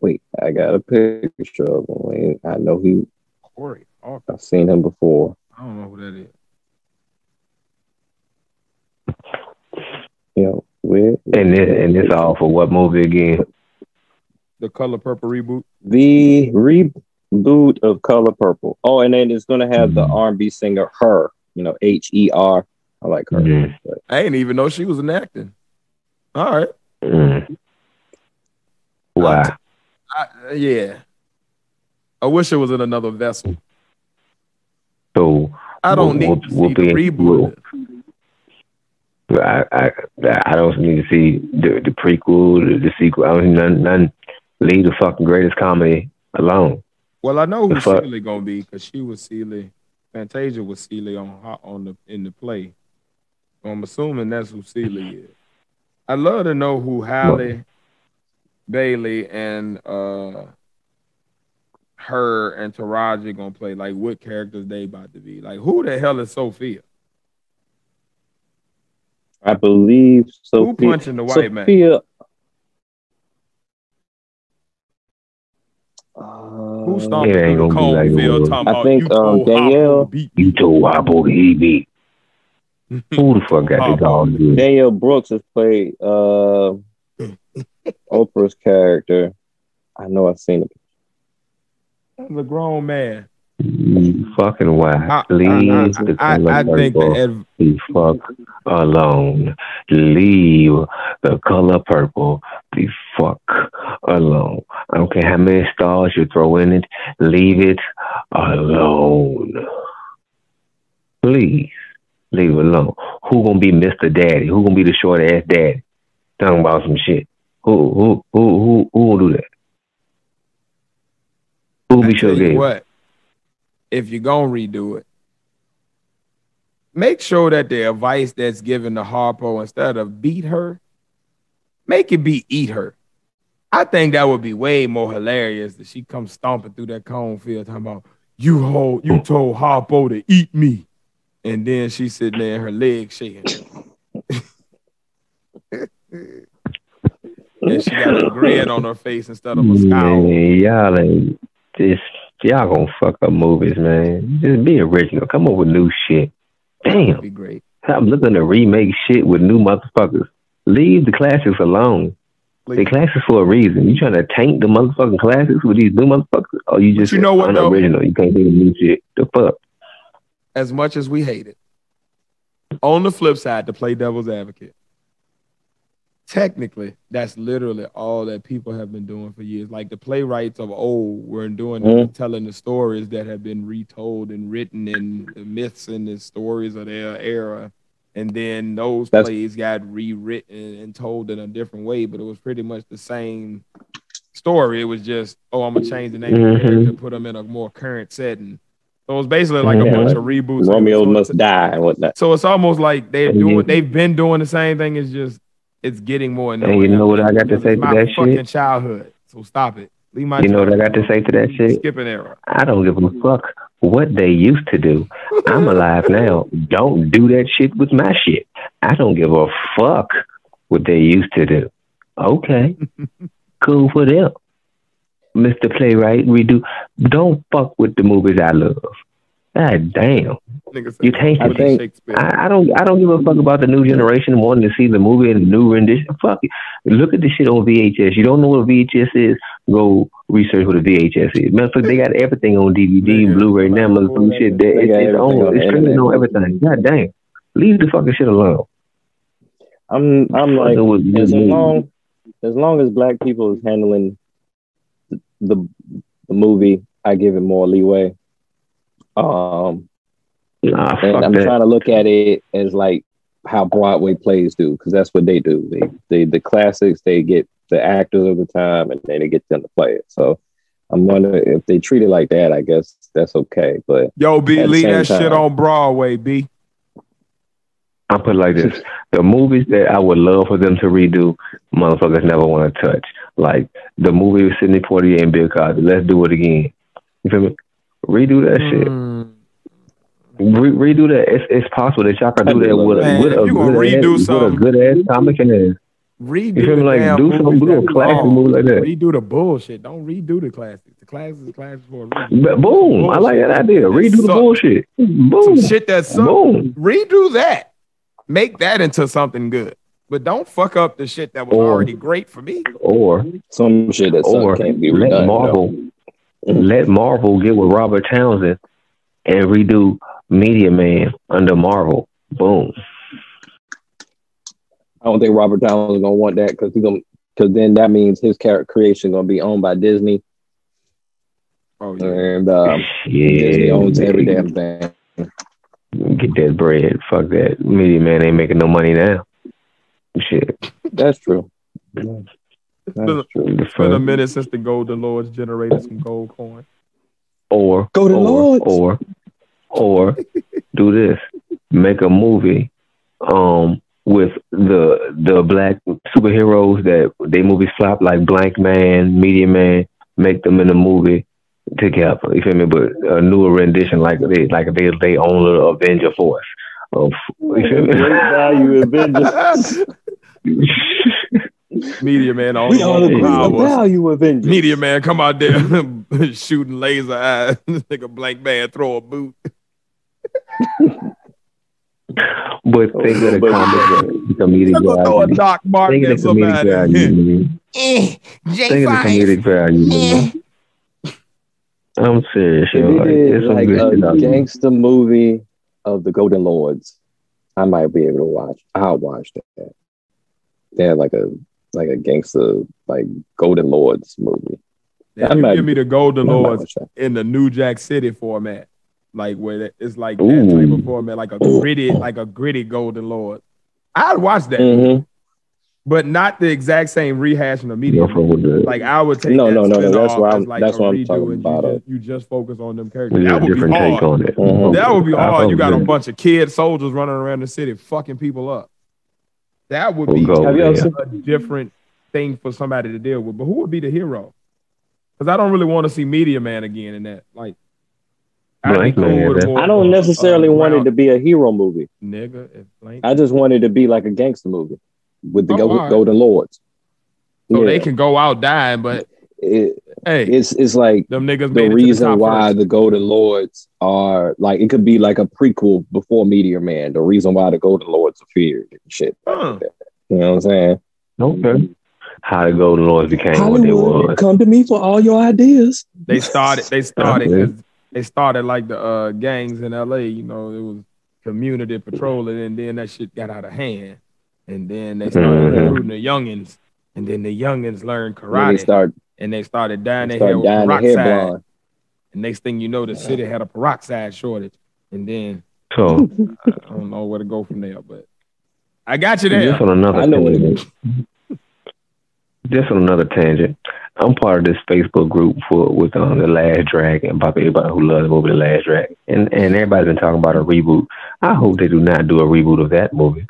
wait, I got a picture of him. I know he. Corey Hawkins. I've seen him before. I don't know who that is. You know, weird. And it's all for what movie again? The Color Purple reboot. The reboot of Color Purple. Oh, and then it's gonna have the R&B singer H.E.R. You know, H.E.R. I like her. Mm-hmm. I didn't even know she was an actor. All right. Mm. Wow. Yeah. I wish it was in another vessel. So I don't need to see the reboot. I don't need to see the prequel, the sequel. I don't none. Leave the fucking greatest comedy alone. Well, I know who Seeley gonna be because she was Seeley. Fantasia was Seeley in the play. So I'm assuming that's who Seeley is. I'd love to know who Halle Bailey and her and Taraji gonna play, like what characters they about to be. Like who the hell is Sophia? I believe Sophia. Who punching the white man? Who stomping through the cornfield talking about Danielle. You told Hoppo he beat. Who the fuck got the dog? Danielle Brooks has played Oprah's character. I know I've seen it. I'm a grown man. You fucking wild. Leave the Color Purple the fuck alone. Leave the Color Purple the fuck alone. I don't care how many stars you throw in it. Leave it alone. Please leave it alone. Who gonna be Mr. Daddy? Who gonna be the short ass daddy? Talking about some shit. Who will do that? What if you're gonna redo it? Make sure that the advice that's given to Harpo, instead of beat her, make it be eat her. I think that would be way more hilarious that she comes stomping through that cornfield talking about you told Harpo to eat me, and then she's sitting there, her legs shaking. And she got a grin on her face instead of a scowl. Y'all gonna fuck up movies, man. Just be original. Come up with new shit. Damn. That'd be great. Stop looking to remake shit with new motherfuckers. Leave the classics alone. Like, they classes for a reason. You trying to tank the motherfucking classes with these new motherfuckers? Or you just unoriginal? You can't do the new shit. The fuck? As much as we hate it. On the flip side, to play devil's advocate, technically, that's literally all that people have been doing for years. Like the playwrights of old were doing telling the stories that have been retold and written in the myths and the stories of their era. And then those plays got rewritten and told in a different way, but it was pretty much the same story. It was just, oh, I'm going to change the name of the character and put them in a more current setting. So it was basically like a bunch of reboots. Romeo Must Die and whatnot. So it's almost like they've been doing the same thing. It's just, it's getting more. And you know what I got to say to that shit? Fucking childhood. So stop it. Leave my. You know what I got to say to that shit? Skip an era. I don't give a fuck what they used to do. I'm alive now. Don't do that shit with my shit. I don't give a fuck what they used to do. Okay. Cool for them. Mr. Playwright, redo. Don't fuck with the movies I love. God damn. You can't I don't give a fuck about the new generation wanting to see the movie and the new rendition. Fuck it. Look at the shit on VHS. You don't know what a VHS is? Go research what a VHS is. Matter of fact, they got everything on DVD, Blu-ray, Netflix, shit. It's streaming on everything. God damn. Leave the fucking shit alone. I'm like, as long as black people is handling the movie, I give it more leeway. Trying to look at it as like how Broadway plays do, because that's what they do. They the classics, they get the actors of the time, and then they get them to play it. So I'm wondering if they treat it like that. I guess that's okay. But yo, B, leave that shit on Broadway, B. I put it like this: the movies that I would love for them to redo, motherfuckers never want to touch. Like the movie with Sidney Poitier and Bill Cosby. Let's do it again. You feel me? Redo that shit. Redo that. It's possible that y'all can do that with a good ass comic in there. Redo like do a classic movie like that. Redo the bullshit. Don't redo the classics. The classics is classics for a reason. Boom. I like that idea. Redo the bullshit. Boom. Some shit that's boom. Redo that. Make that into something good. But don't fuck up the shit that was already great for me. Or some shit that can't be redone. Let Marvel get with Robert Townsend and redo Media Man under Marvel. Boom. I don't think Robert Townsend is gonna want that because then that means his character creation gonna be owned by Disney. Oh yeah, and Disney owns every damn thing. Get that bread. Fuck that. Media Man ain't making no money now. Shit, that's true. Yeah. It's been a minute since the Golden Lords generated some gold coin. Or Golden Lords do this. Make a movie with the black superheroes that they movies flop, like Blank Man, Media Man, make them in a movie together. You feel me? But a newer rendition like they own the Avenger Force. You feel me? Value Avengers. Media Man, Media Man, come out there shooting laser eyes. Like a Blank Man, throw a boot. But think of the comedic value. Throw a Doc Martin at somebody. Think of the comedic value. I'm serious. It's like a gangster movie of the Golden Lords. I might be able to watch. I'll watch that. They had like a gangster, like Golden Lords movie. Yeah, give me the Golden Lords in the New Jack City format, like where it's like that type of format, like a gritty Golden Lord. I'd watch that, but not the exact same rehashing of media. Like I would take that's what I'm talking about. You just focus on them characters. That would be hard. On it. That would be hard. You got a bunch of kid soldiers running around the city, fucking people up. That would be a different thing for somebody to deal with. But who would be the hero? Because I don't really want to see Media Man again in that. Like, I don't necessarily want it to be a hero movie. Nigga, I just want it to be like a gangster movie with the Golden Lords. So they can go out dying, but it's like them niggas the reason why the Golden Lords are like it could be like a prequel before Meteor Man. The reason why the Golden Lords are feared and shit. Like that. You know what I'm saying? Okay. how the Golden Lords became Hollywood, what they were. Come to me for all your ideas. They started like the gangs in LA, you know, it was community patrolling, and then that shit got out of hand. And then they started recruiting the youngins, and then the youngins learned karate. They started dyeing their hair with peroxide. And next thing you know, the city had a peroxide shortage. And then I don't know where to go from there, but I got you there. Just on another tangent. Just on another tangent. I'm part of this Facebook group with The Last Dragon, probably everybody who loves the movie The Last Dragon. And everybody's been talking about a reboot. I hope they do not do a reboot of that movie.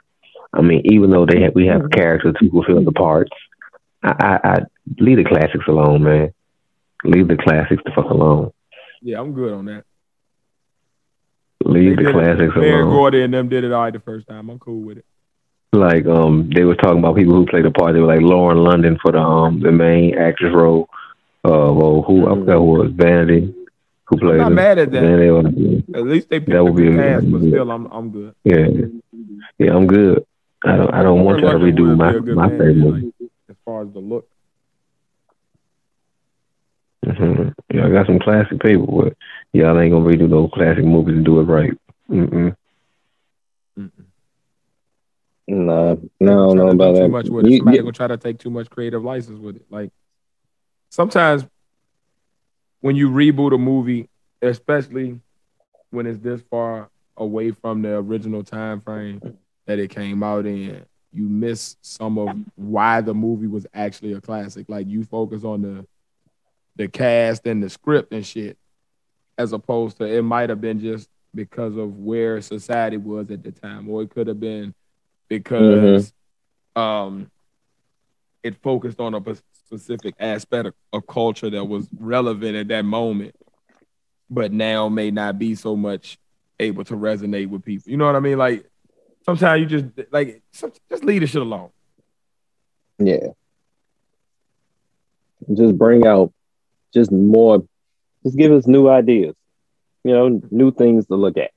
I mean, even though we have characters who fulfill the parts, I leave the classics alone, man. Leave the classics the fuck alone. Yeah, I'm good on that. Leave the classics alone. Aaron Gordy and them did it all right the first time. I'm cool with it. Like, they were talking about people who played the part. They were like Lauren London for the main actress role. I forgot who was Vanity, who played. I'm not mad at that. At least they picked up the cast, but still, I'm good. Yeah, I'm good. I don't want y'all to redo my favorite movie. Like, as far as the look. Yeah, I got some classic people, but y'all ain't gonna redo those classic movies and do it right. Nah, no, I don't know about that. Somebody gonna try to take too much creative license with it. Like sometimes when you reboot a movie, especially when it's this far away from the original time frame that it came out in, you miss some of why the movie was actually a classic. Like you focus on the cast and the script and shit, as opposed to it might have been just because of where society was at the time, or it could have been because it focused on a specific aspect of culture that was relevant at that moment, but now may not be so much able to resonate with people. You know what I mean? Like sometimes you just leave the shit alone. Yeah. Just bring out just more. Just give us new ideas. You know, new things to look at.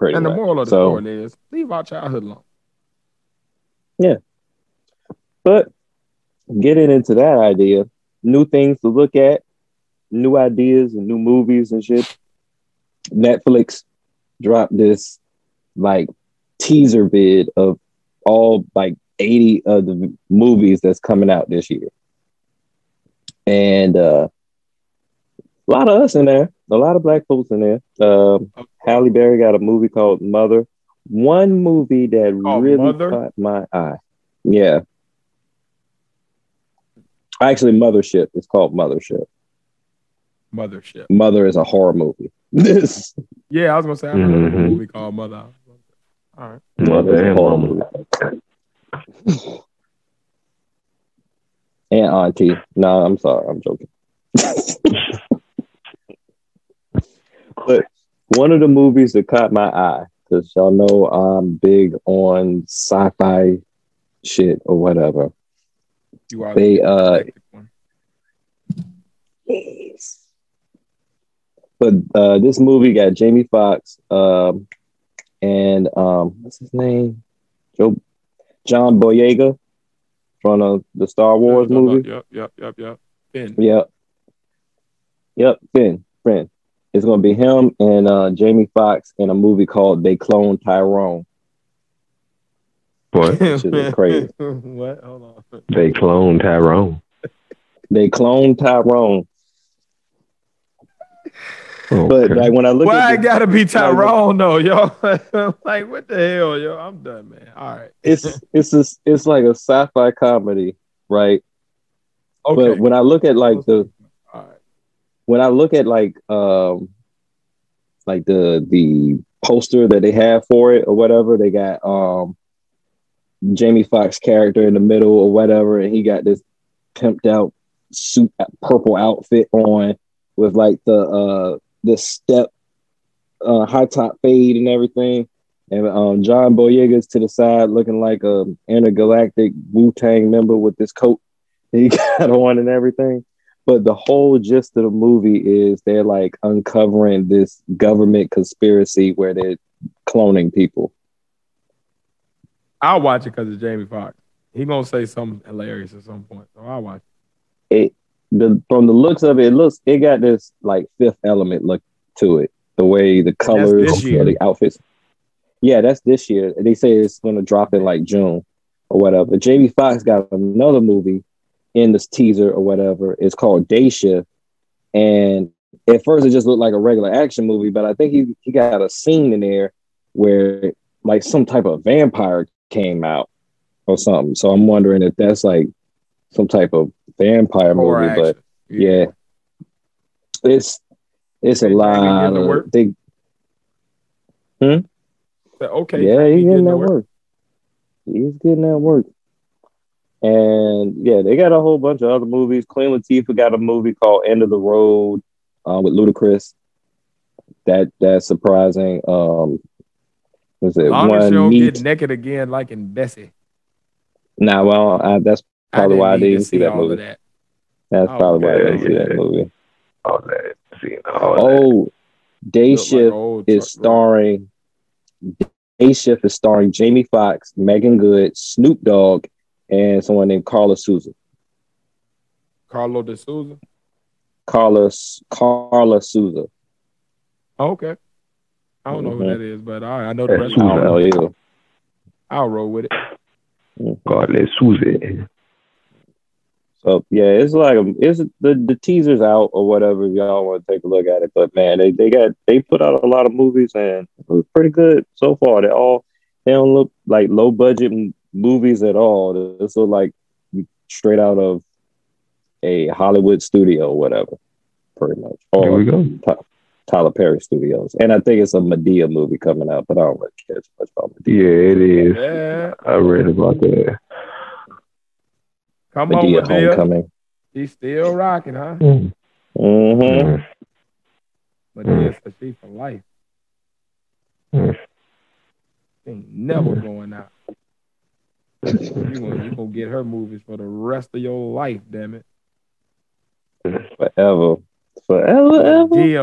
And the moral of the story is leave our childhood alone. Yeah. But getting into that idea, new things to look at, new ideas and new movies and shit. Netflix dropped this like teaser vid of all like 80 of the movies that's coming out this year. And a lot of us in there, a lot of black folks in there. Halle Berry got a movie called Mother. One movie that caught my eye. Yeah. Actually, Mothership. It's called Mothership. Mothership. Mother is a horror movie. Yeah, I was going to say, I heard of a movie called Mother. All right. Mother is a horror movie. And Auntie. No, I'm sorry. I'm joking. But one of the movies that caught my eye, because y'all know I'm big on sci-fi shit or whatever. You are yes. But this movie got Jamie Foxx and what's his name? John Boyega. From the Star Wars movie. Yep. Finn. Yep, Finn. It's going to be him and Jamie Foxx in a movie called They Clone Tyrone. What? Which is crazy. What? Hold on. They Clone Tyrone. They Clone Tyrone. Okay. But like when I look at it gotta be Tyrone though, yo. Like what the hell, yo? I'm done, man. All right. It's like a sci-fi comedy, right? Okay. But when I look at like like the poster that they have for it or whatever, they got Jamie Foxx's character in the middle or whatever, and he got this pimped out suit purple outfit on with like the step high top fade and everything. And John Boyega's to the side looking like a intergalactic Wu-Tang member with this coat he got on and everything. But the whole gist of the movie is they're like uncovering this government conspiracy where they're cloning people. I'll watch it because it's Jamie Foxx. He gonna say something hilarious at some point. So I watch it. From the looks of it, it got this like Fifth Element look to it. The way the colors, the outfits. Yeah, that's this year. They say it's gonna drop in like June or whatever. Jamie Foxx got another movie in this teaser or whatever. It's called Day Shift. And at first it just looked like a regular action movie, but I think he got a scene in there where like some type of vampire came out or something. So I'm wondering if that's like some type of vampire horror movie. Action. But yeah. It's a lot of work. Okay. Yeah, he's getting that work. He's getting that work. And yeah, they got a whole bunch of other movies. Queen Latifah got a movie called End of the Road with Ludacris. That's surprising. Was it one Get Naked Again, like in Bessie? Nah, well, that's probably why I didn't see that movie. That's probably why I didn't see that movie. Day Shift is starring. Day Shift is starring Jamie Foxx, Megan Good, Snoop Dogg, and someone named Carla Souza. Carla Souza. Oh, okay. I don't know who that is, but I know the rest of it. Either. I'll roll with it. Carla Souza. So yeah, it's like the teaser's out or whatever. If y'all want to take a look at it, but man, they put out a lot of movies and it was pretty good so far. They don't look like low budget movies at all. This look like straight out of a Hollywood studio or whatever, pretty much. Or there we go. Tyler Perry Studios. And I think it's a Madea movie coming out, but I don't really care too much about Madea. Yeah, it is. Yeah. I read about that. Come on, Madea. Homecoming. She's still rocking, huh? Madea's the chief for life. Ain't never going out. You're gonna get her movies for the rest of your life, damn it. Forever. That's gonna be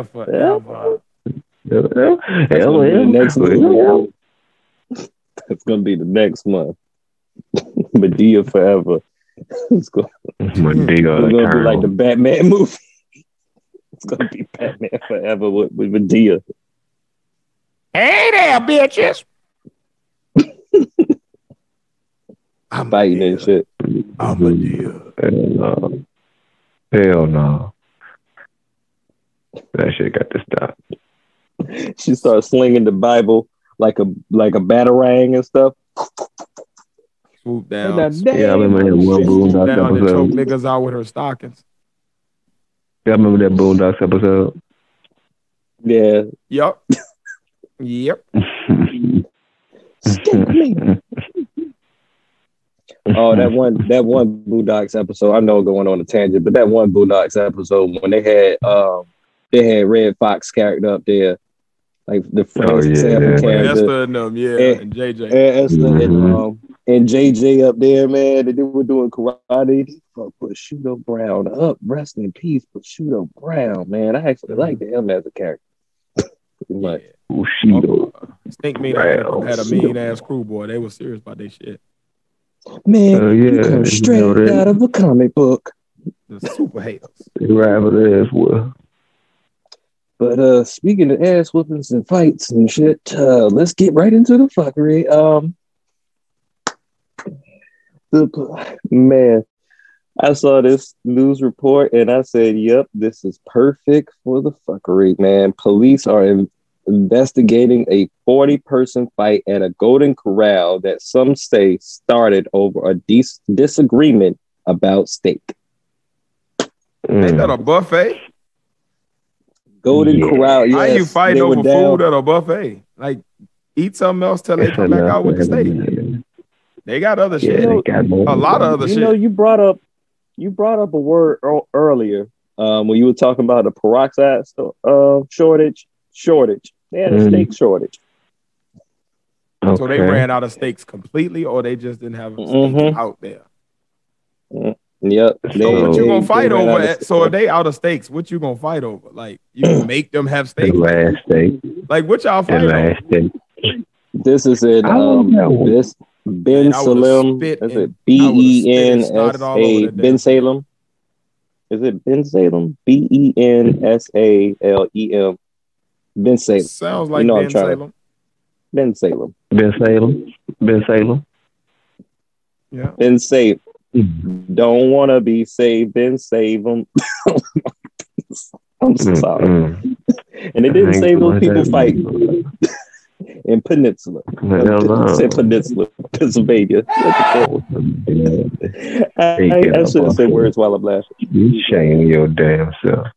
the next month. Madea forever. It's gonna be like the Batman movie. It's gonna be Batman forever with Madea. Hey there, bitches. I'm biting and shit. I'm Madea. Hell no. That shit got to stop. She starts slinging the Bible like a batarang and stuff. Swoop down. Yeah, I remember that one Boondocks episode. Choke niggas out with her stockings. Yeah, I remember that Boondocks episode. Yeah. Yep. Stick me. Oh, that one Boondocks episode. I know going on a tangent, but that one Boondocks episode when they had Red Fox character up there, like the character. Esther and them, and JJ. And JJ up there, man. They were doing karate. Fuck Prosciutto Brown up. Rest in peace, Prosciutto Brown, man. I actually liked him as a character. Like Prosciutto. Stink me had a mean ass crew, boy. They were serious about their shit. Man, you come straight out of a comic book. The super haters. They rival the ass whoop. But speaking of ass whoopings and fights and shit, let's get right into the fuckery. Man, I saw this news report and I said, "Yep, this is perfect for the fuckery." Man, police are investigating a 40-person fight at a Golden Corral that some say started over a disagreement about steak. Ain't that a buffet? Golden Corral. Yes. How you fighting over food at a buffet? Like, eat something else till they come back out with the steak. They got other shit. They got a lot of other shit. You know, you brought up a word earlier when you were talking about the peroxide shortage. They had a steak shortage. Okay. So they ran out of steaks completely, or they just didn't have steaks out there. Yep. So if they out of steaks, what you gonna fight over? Like, you make them have steaks. Last steak. Like, what y'all fight over? This is it. Ben Salem. Is it B-E-N-S-A? Ben Salem. Is it Ben Salem? B-E-N-S-A-L-E-M. Ben Salem. Sounds like, you know, Ben Salem. Ben Salem. Ben Salem. Ben Salem. Yeah. Ben Salem. Don't want to be saved. Ben Salem. I'm so sorry. And it didn't say those people fight in Peninsula. It said Peninsula, Pennsylvania. I shouldn't say words while I'm laughing. You shame your damn self.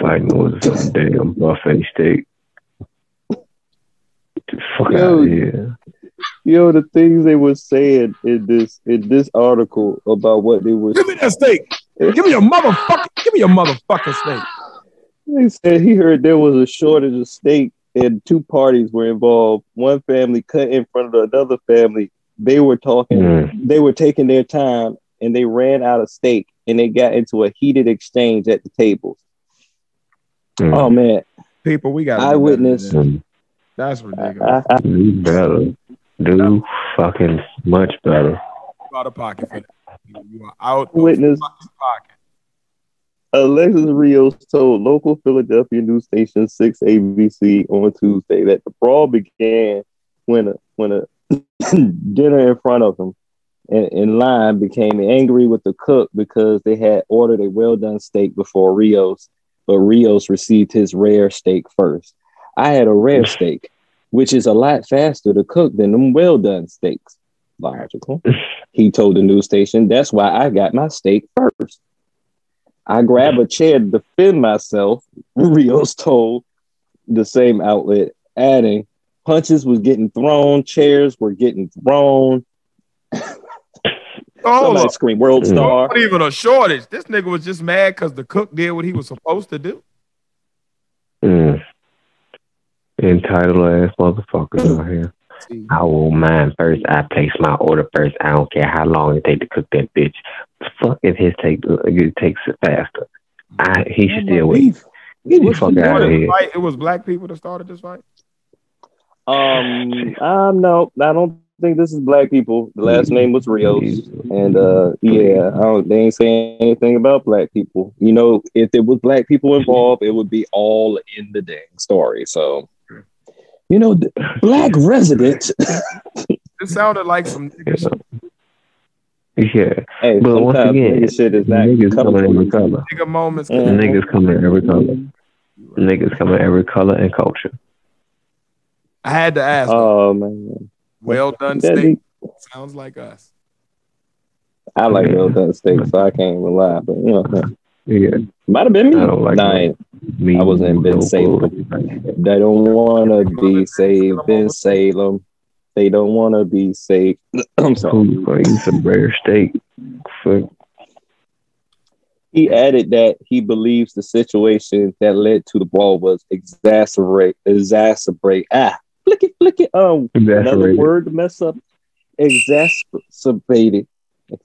Fighting with some damn buffet steak. Fuck out of here. You know the things they were saying in this article about what they were. Give me that steak. Give me your motherfucking steak. They said he heard there was a shortage of steak and two parties were involved. One family cut in front of another family. They were talking. They were taking their time and they ran out of steak and they got into a heated exchange at the tables. Oh man, people, we got eyewitness. That's ridiculous. You better do fucking much better. Out of pocket. You are out witness. Of pocket. Alexis Rios told local Philadelphia news station 6ABC on Tuesday that the brawl began when a dinner in front of them in line became angry with the cook because they had ordered a well-done steak before Rios, but Rios received his rare steak first. I had a rare steak, which is a lot faster to cook than them well-done steaks. Logical. He told the news station, that's why I got my steak first. I grab a chair to defend myself, Rios told the same outlet, adding, punches was getting thrown, chairs were getting thrown. Somebody screamed world star. Not even a shortage. This nigga was just mad because the cook did what he was supposed to do. Entitled ass motherfuckers out here. I will mine first. I place my order first. I don't care how long it takes to cook that bitch. Fuck if his take it takes it faster. He should still wait. Get the fuck out of here. It was black people that started this fight. No, I don't think this is black people. The last name was Rios, and they ain't saying anything about black people. You know, if there was black people involved, it would be all in the dang story. So. You know, black resident. It sounded like some niggas. Yeah. Hey, but once again, shit is not niggas coming every color. Niggas come in every color. Niggas come in every color and culture. I had to ask. Oh, man. Well done steak. Sounds like us. I like well done steak, so I can't even lie. But, you know. Yeah. Might have been me. I don't like I wasn't Ben Salem. They don't want to be saved. Ben Salem. They don't want to be saved. I'm sorry. Some rare steak. He added that he believes the situation that led to the brawl was exacerbated.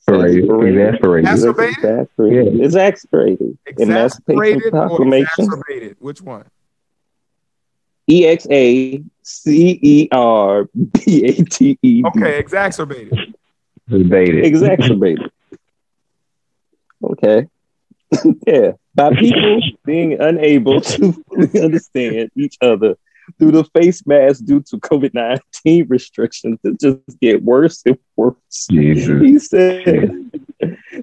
Which one? EXACERBATE. Okay, exacerbated. Exacerbated. Okay. Yeah. By people being unable to fully understand each other through the face mask due to COVID-19 restrictions, it just get worse and worse. Jesus. He said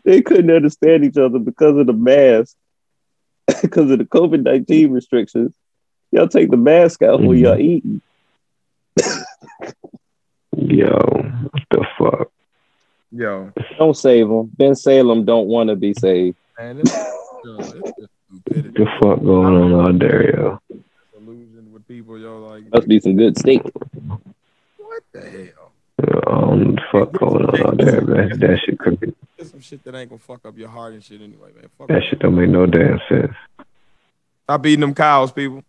they couldn't understand each other because of the mask, because of the COVID-19 restrictions. Y'all take the mask out when y'all eating. Yo, what the fuck? Yo. Don't save them. Ben Salem don't want to be saved. Man, it's stupidity. The fuck going on out there, yo? People, yo, like, must be some good steak. What the hell? Fuck going on out there, man. That shit could be. There's some shit that ain't gonna fuck up your heart and shit anyway, man. Fuck that shit don't make no damn sense. Stop eating them cows, people.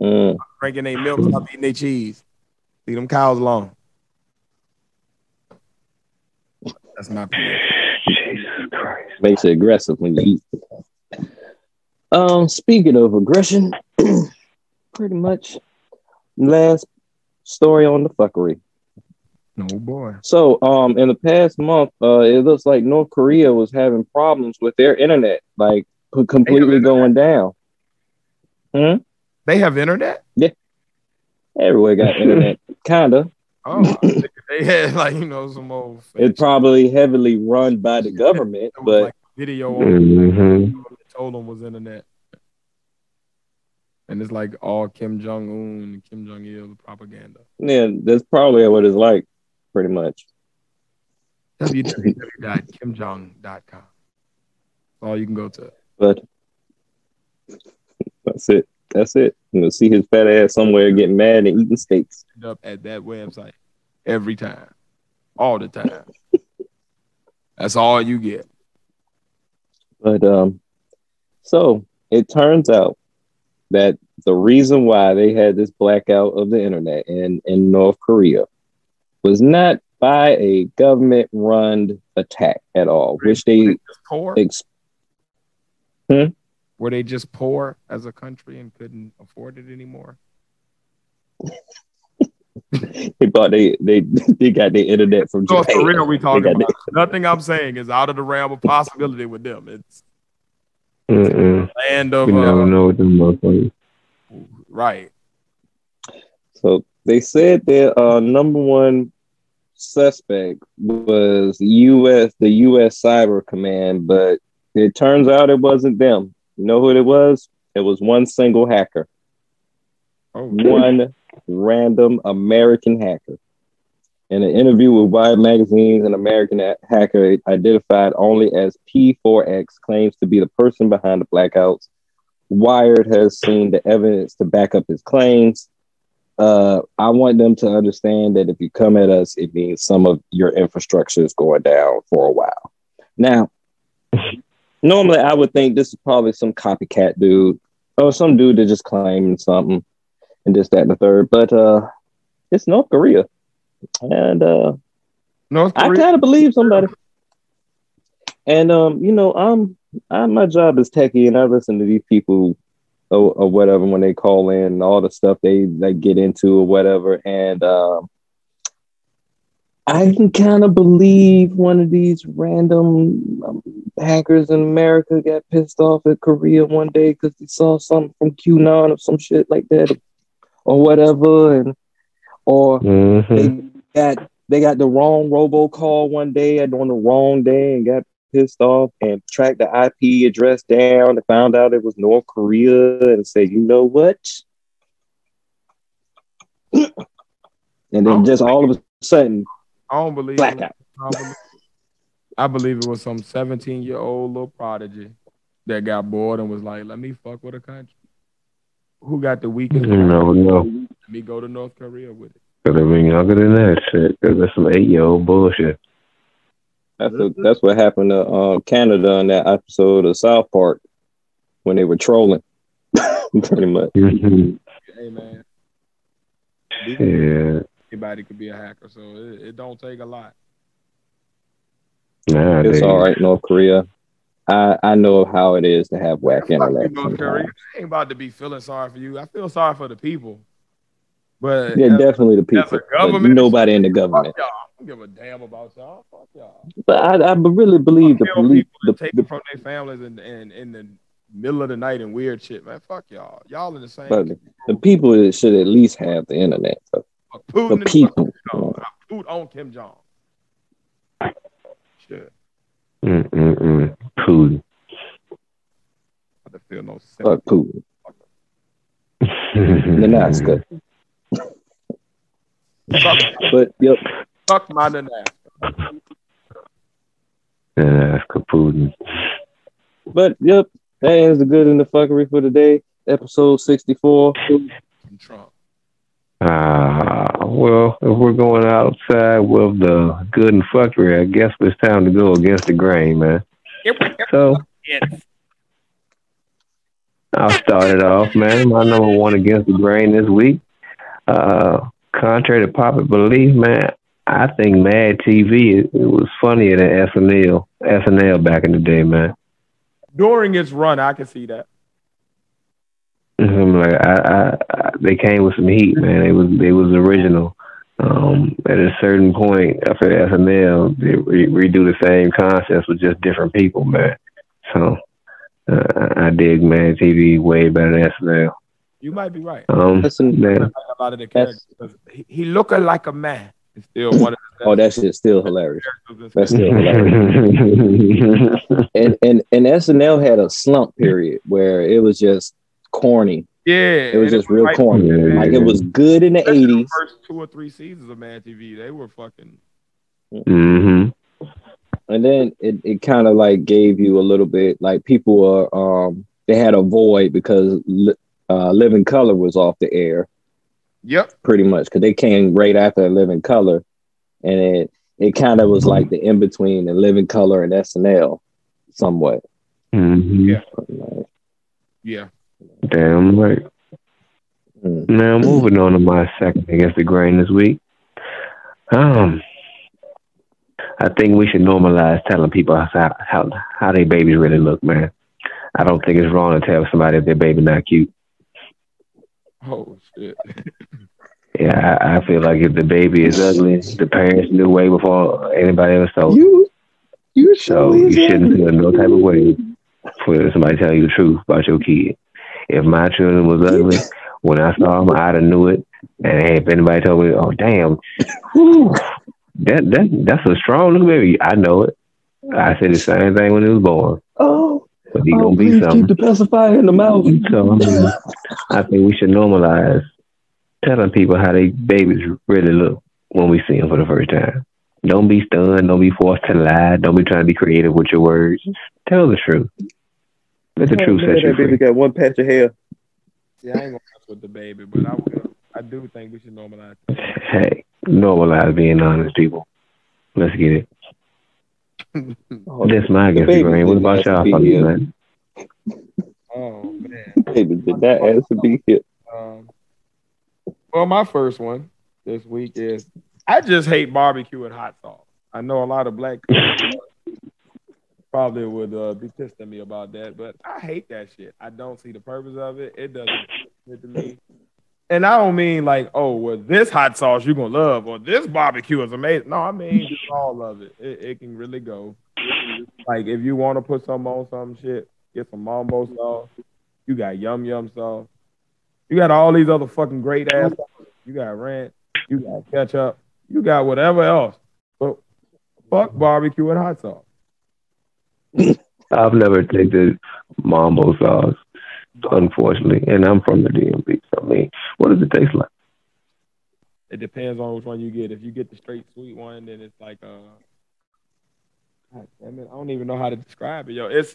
Stop drinking their milk. Stop eating their cheese. Leave them cows alone. That's my opinion. Jesus Christ. Makes it aggressive when you eat. Speaking of aggression. Pretty much last story on the fuckery. Oh boy. So in the past month, it looks like North Korea was having problems with their internet, like completely going down. Hmm? They have internet? Yeah. Everywhere got internet. Kinda. Oh, they had like, you know, some old. It's probably heavily run by the government, but like video told them was internet. And it's like all Kim Jong-un and Kim Jong-il propaganda. Yeah, that's probably what it's like, pretty much. www.kimjong.com. All you can go to. But that's it. That's it. You're gonna see his fat ass somewhere getting mad and eating steaks. Up at that website every time, all the time. That's all you get. But so it turns out that the reason why they had this blackout of the internet in North Korea was not by a government-run attack at all, which they Were they just poor as a country and couldn't afford it anymore? They got the internet from Japan. For real, we talking about nothing I'm saying is out of the realm of possibility with them. It's land of you never know what them motherfuckers. Right. So they said their number one suspect was the U.S. Cyber Command, but it turns out it wasn't them. You know who it was? It was one single hacker. Oh, one random American hacker. In an interview with Wired Magazine, an American hacker identified only as P4X claims to be the person behind the blackouts. Wired has seen the evidence to back up his claims. I want them to understand that if you come at us, it means some of your infrastructure is going down for a while. Now, normally, I would think this is probably some copycat dude or some dude that just claimed something and this, that, and the third. But it's North Korea. And North Korea. I kind of believe somebody. And, you know, my job is techie, and I listen to these people or whatever when they call in and all the stuff they get into or whatever. And I can kind of believe one of these random hackers in America got pissed off at Korea one day because they saw something from QAnon or some shit like that or whatever. And they got the wrong robocall one day and on the wrong day and got pissed off and tracked the IP address down and found out it was North Korea and said, you know what? And then just all of a sudden, I believe it was some 17-year-old little prodigy that got bored and was like, let me fuck with a country. Who got the weakest? You never know. Let me go to North Korea with it. Could have been younger than that shit, because that's some 8-year-old bullshit. That's what happened to Canada in that episode of South Park when they were trolling. Pretty much. Hey, man. Yeah. Anybody could be a hacker, so it don't take a lot. Nah, it's all right, North Korea. I know how it is to have whack internet. North Korea, I ain't about to be feeling sorry for you. I feel sorry for the people, but yeah, definitely the people. Nobody in the government. Y'all. I don't give a damn about y'all. Fuck y'all. But I really believe the police taking from their families and in the middle of the night and weird shit, man. Fuck y'all. Y'all in the same. The people should at least have the internet. So. Putin the people. Putin on Kim Jong. Shit. Putin. I don't feel no sense. Fuck Putin. Nanaska. But yep. Fuck my Nanaska. Nanaska Putin. But yep, that ends the good and the fuckery for today. Episode 64. Trump. Well, if we're going outside with the good and fuckery, I guess it's time to go against the grain, man. So, I'll start it off, man. My number one against the grain this week. Contrary to popular belief, man, I think Mad TV it was funnier than SNL back in the day, man. During its run, I can see that. I'm like, they came with some heat, man. They was original. At a certain point, I feel as a male, we do the same concepts with just different people, man. So I dig Man TV way better than SNL. You might be right. Listen, a lot of the characters, he looking like a man. It's still one of the that shit's still hilarious. That's still hilarious. And SNL had a slump period where it was just corny. Yeah, it was just real corny. Yeah. Like it was good in the 80s. The first 2 or 3 seasons of Mad TV, they were fucking. Mm-hmm. And then it kind of like gave you a little bit, like people are they had a void because Living Color was off the air. Yep. Pretty much, because they came right after Living Color, and it kind of was like the in between the Living Color and SNL, somewhat. Mm-hmm. Yeah. Like, yeah. Damn right. Now moving on to my second against the grain this week. I think we should normalize telling people how their babies really look, man. I don't think it's wrong to tell somebody if their baby not cute. Oh shit. Yeah, I feel like if the baby is ugly, the parents knew way before anybody else told. So you shouldn't feel no type of way for somebody telling you the truth about your kid. If my children was ugly, when I saw them, I'd have knew it. And if anybody told me, "Oh, damn, whew, that's a strong little baby," I know it. I said the same thing when he was born. Oh, but he gonna be something. Keep the pacifier in the mouth. So I think we should normalize telling people how they babies really look when we see them for the first time. Don't be stunned. Don't be forced to lie. Don't be trying to be creative with your words. Tell the truth. Let the truth set you free. Baby got one patch of hair. Yeah, I ain't gonna mess with the baby, but I do think we should normalize. Hey, normalize being honest, people. Let's get it. That's my guess, Green. What about y'all, fucking man? Oh man, baby did that ass to be hit. Well, my first one this week is I just hate barbecue and hot sauce. I know a lot of black people probably would be pissed at me about that, but I hate that shit. I don't see the purpose of it. It doesn't fit to me. And I don't mean like, oh, well, this hot sauce you're going to love, or this barbecue is amazing. No, I mean just all of it. It can really go. Like, if you want to put something on some shit, get some mambo sauce. You got yum yum sauce. You got all these other fucking great ass sauces. You got ranch. You got ketchup. You got whatever else. But fuck barbecue and hot sauce. I've never tasted mambo sauce, unfortunately, and I'm from the DMV. So I mean, what does it taste like? It depends on which one you get. If you get the straight sweet one, then it's like God damn it, I don't even know how to describe it, yo. It's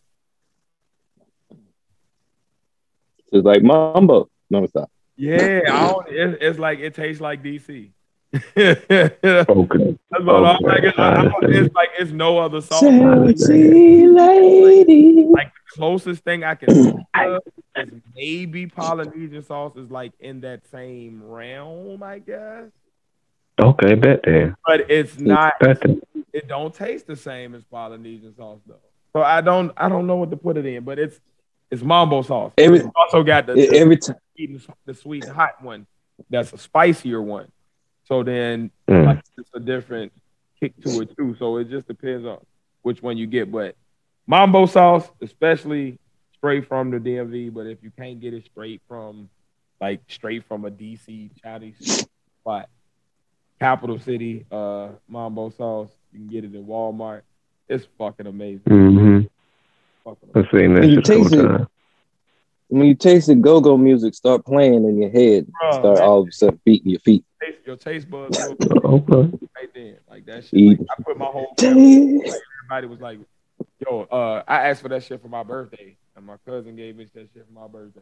like mambo. No, stop. Yeah, it's like it tastes like DC. Okay. That's what I'm like. It's like it's no other song. Sexy lady. Like the closest thing I can is maybe Polynesian sauce is like in that same realm, I guess. Okay, bet there. But it's not. It don't taste the same as Polynesian sauce though. So I don't know what to put it in, but it's mambo sauce. It's also got the sweet and hot one. That's a spicier one. So then like, it's a different kick to it too. So it just depends on which one you get. But mambo sauce, especially straight from the DMV. But if you can't get it straight from a DC Chinese spot, capital city mambo sauce, you can get it in Walmart. It's fucking amazing. Mm-hmm. I've seen that. When you taste the go-go music, start playing in your head. Start all of a sudden beating your feet. Your taste buds. Okay. Right then, like that shit. Like, I put my whole family, like, everybody was like, "Yo, I asked for that shit for my birthday, and my cousin gave me that shit for my birthday."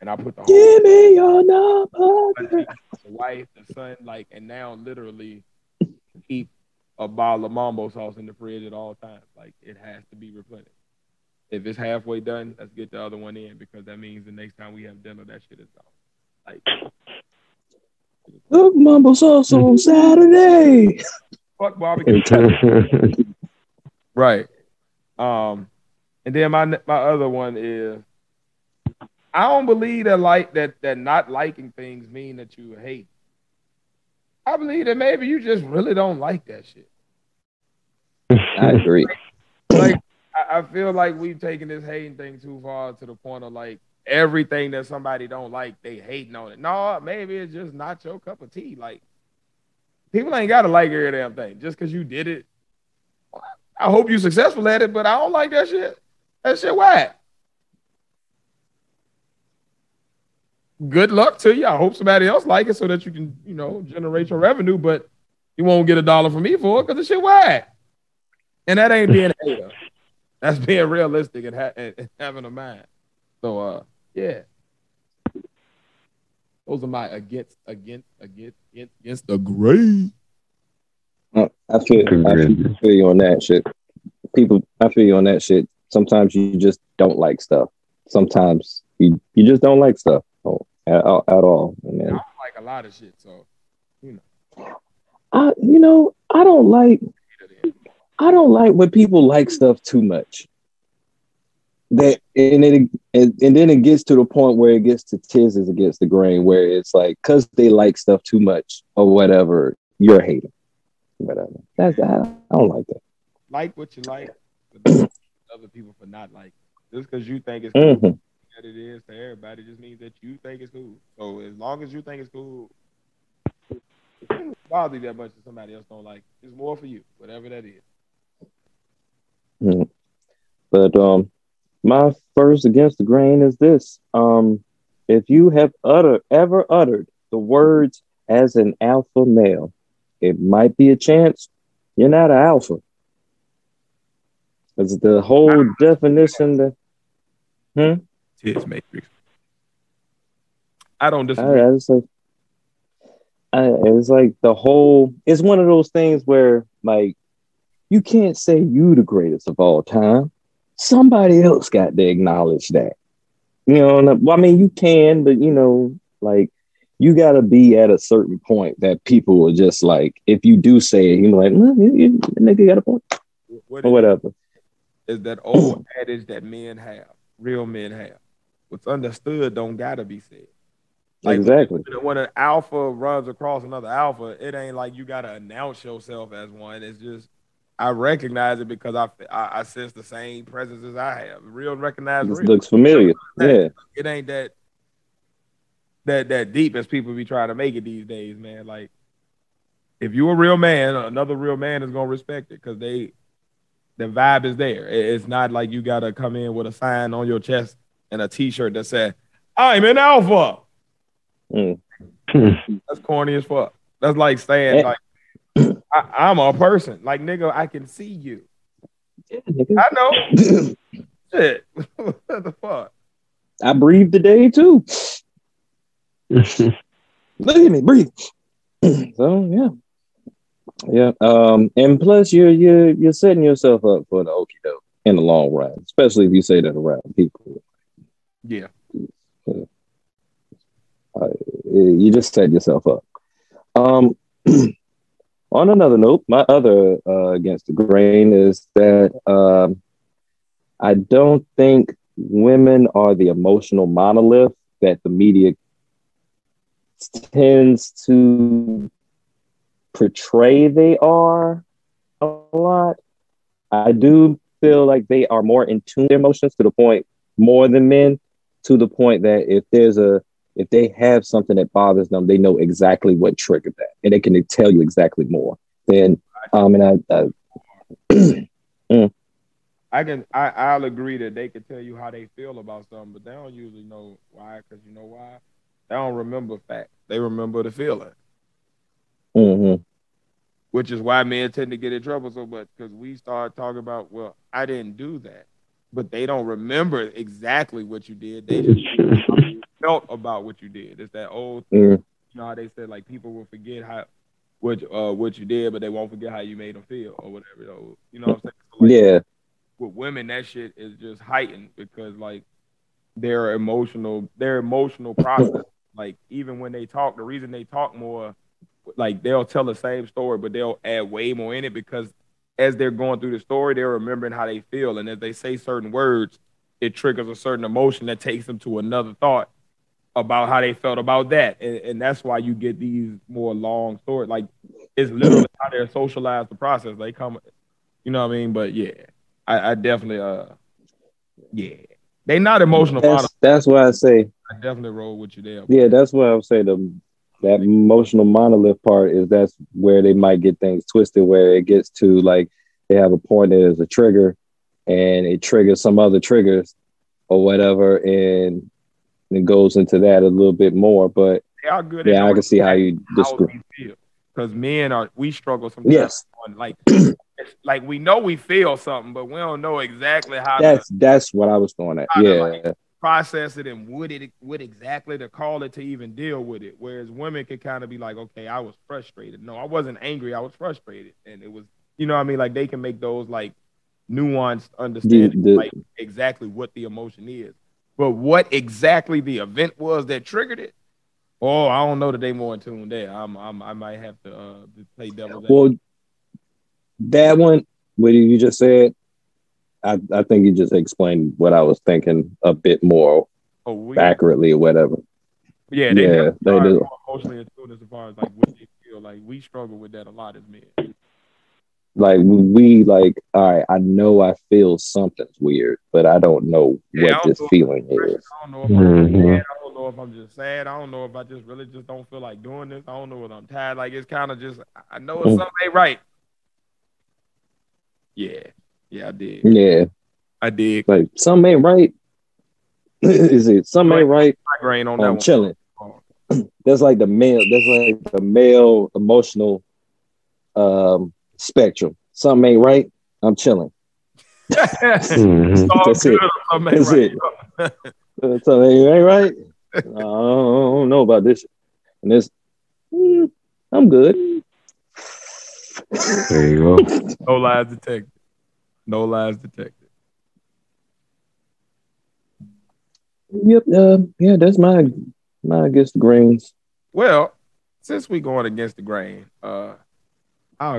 And I put the whole give me your number. The wife, the son, like, and now literally keep a bottle of mambo sauce in the fridge at all times. Like, it has to be replenished. If it's halfway done, let's get the other one in because that means the next time we have dinner, that shit is gone. Like, look, mambo sauce on Saturday. Fuck barbecue. Right. And then my other one is I don't believe that not liking things mean that you hate. I believe that maybe you just really don't like that shit. I agree. Like, I feel like we've taken this hating thing too far to the point of like everything that somebody don't like, they hating on it. No, maybe it's just not your cup of tea. Like, people ain't gotta like every damn thing just because you did it. I hope you successful at it, but I don't like that shit. That shit whack. Good luck to you. I hope somebody else like it so that you can, you know, generate your revenue, but you won't get $1 from me for it because the shit whack. And that ain't being a hater. That's being realistic and having a mind. So, yeah. Those are my against the grain. I feel you on that shit. People, I feel you on that shit. Sometimes you just don't like stuff. Sometimes you just don't like stuff at all. And then, I don't like a lot of shit, so, you know. I don't like when people like stuff too much. And then it gets to the point where it gets to tiz is against the grain, where it's like, because they like stuff too much or whatever, you're hating. Whatever. I don't like that. Like what you like, but don't like other people for not liking. Just because you think it's cool that it is to everybody just means that you think it's cool. So as long as you think it's cool, it doesn't bother you that much if somebody else don't like it. It's more for you, whatever that is. Mm-hmm. But my first against the grain is this. If you have ever uttered the words as an alpha male, it might be a chance you're not an alpha. That's the whole definition. It's matrix. I don't disagree. It's like the whole. It's one of those things where, like, you can't say you the greatest of all time. Somebody else got to acknowledge that. You know, well, I mean, you can, but, you know, like, you got to be at a certain point that people are just like, if you do say it, you're like, no, nigga got a point. Or whatever. Is that old adage that men have, real men have. What's understood don't got to be said. Like, exactly. When an alpha runs across another alpha, it ain't like you got to announce yourself as one. It's just, I recognize it because I sense the same presence as I have. Real recognize real. Looks familiar. Yeah. It ain't that deep as people be trying to make it these days, man. Like, if you a real man, another real man is gonna respect it because the vibe is there. It's not like you gotta come in with a sign on your chest and a t-shirt that said, "I'm an alpha." That's corny as fuck. That's like saying like, I'm a person. Like, nigga, I can see you. Yeah, I know. Shit. What the fuck? I breathe today, too. Look at me, breathe. So, yeah. Yeah. And plus, you're setting yourself up for the okie doke in the long run, especially if you say that around people. Yeah. You just set yourself up. On another note, my other against the grain is that I don't think women are the emotional monolith that the media tends to portray they are a lot. I do feel like they are more in tune with their emotions to the point, more than men, to the point that if they have something that bothers them, they know exactly what triggered that, and they can tell you exactly more. Then, I'll agree that they can tell you how they feel about something, but they don't usually know why. Because you know why? They don't remember facts; they remember the feeling. Mm-hmm. Which is why men tend to get in trouble so much because we start talking about, well, I didn't do that, but they don't remember exactly what you did. They just felt about what you did. It's that old thing. You know how they said, like, people will forget what you did, but they won't forget how you made them feel or whatever. So, you know what I'm saying? So, like, yeah. With women, that shit is just heightened because, like, their emotional process. Like, even when they talk, the reason they talk more, like, they'll tell the same story, but they'll add way more in it because as they're going through the story, they're remembering how they feel. And as they say certain words, it triggers a certain emotion that takes them to another thought. about how they felt about that. And that's why you get these more long stories. Like, it's literally how they're socialized the process. They come, you know what I mean? But yeah, I definitely, yeah. They not emotional. That's why I say. I definitely roll with you there. Yeah, that's why I would say that emotional monolith part is that's where they might get things twisted, where it gets to like they have a point that is a trigger and it triggers some other triggers or whatever, and it goes into that a little bit more. But good yeah, I can see how you describe. Because men are, we struggle sometimes. Yes. On, like, like we know we feel something, but we don't know exactly how. That's what I was throwing at. Yeah. Like, process it and what exactly to call it to even deal with it. Whereas women could kind of be like, okay, I was frustrated. No, I wasn't angry. I was frustrated, and it was, you know what I mean? Like they can make those like nuanced understanding, like exactly what the emotion is, but what exactly the event was that triggered it. Oh, I don't know that they more in tune there. I might have to play devil's advocate. Well, that one, what you just said, I think you just explained what I was thinking a bit more accurately or whatever. Yeah, they do. Emotionally in tune as far as like what they feel. Like we struggle with that a lot as men. Like we like, all right, I know I feel something's weird, but I don't know what this feeling is. I don't know if I'm sad. I don't know if I'm just sad. I don't know if I just really just don't feel like doing this. I don't know if I'm tired. Like it's kind of just, I know it's something ain't right. Yeah. Yeah, I did. Yeah. I did. Like some ain't right. Is it some ain't right? Migraine on that one. Chilling. That's like the male, emotional spectrum. Some ain't right, I'm chilling. That's it. That's it. Some ain't right. I don't know about this. And this I'm good. There you go. No lies detected. No lies detected. Yep. Yeah, that's my against the grains. Well, since we're going against the grain, I'll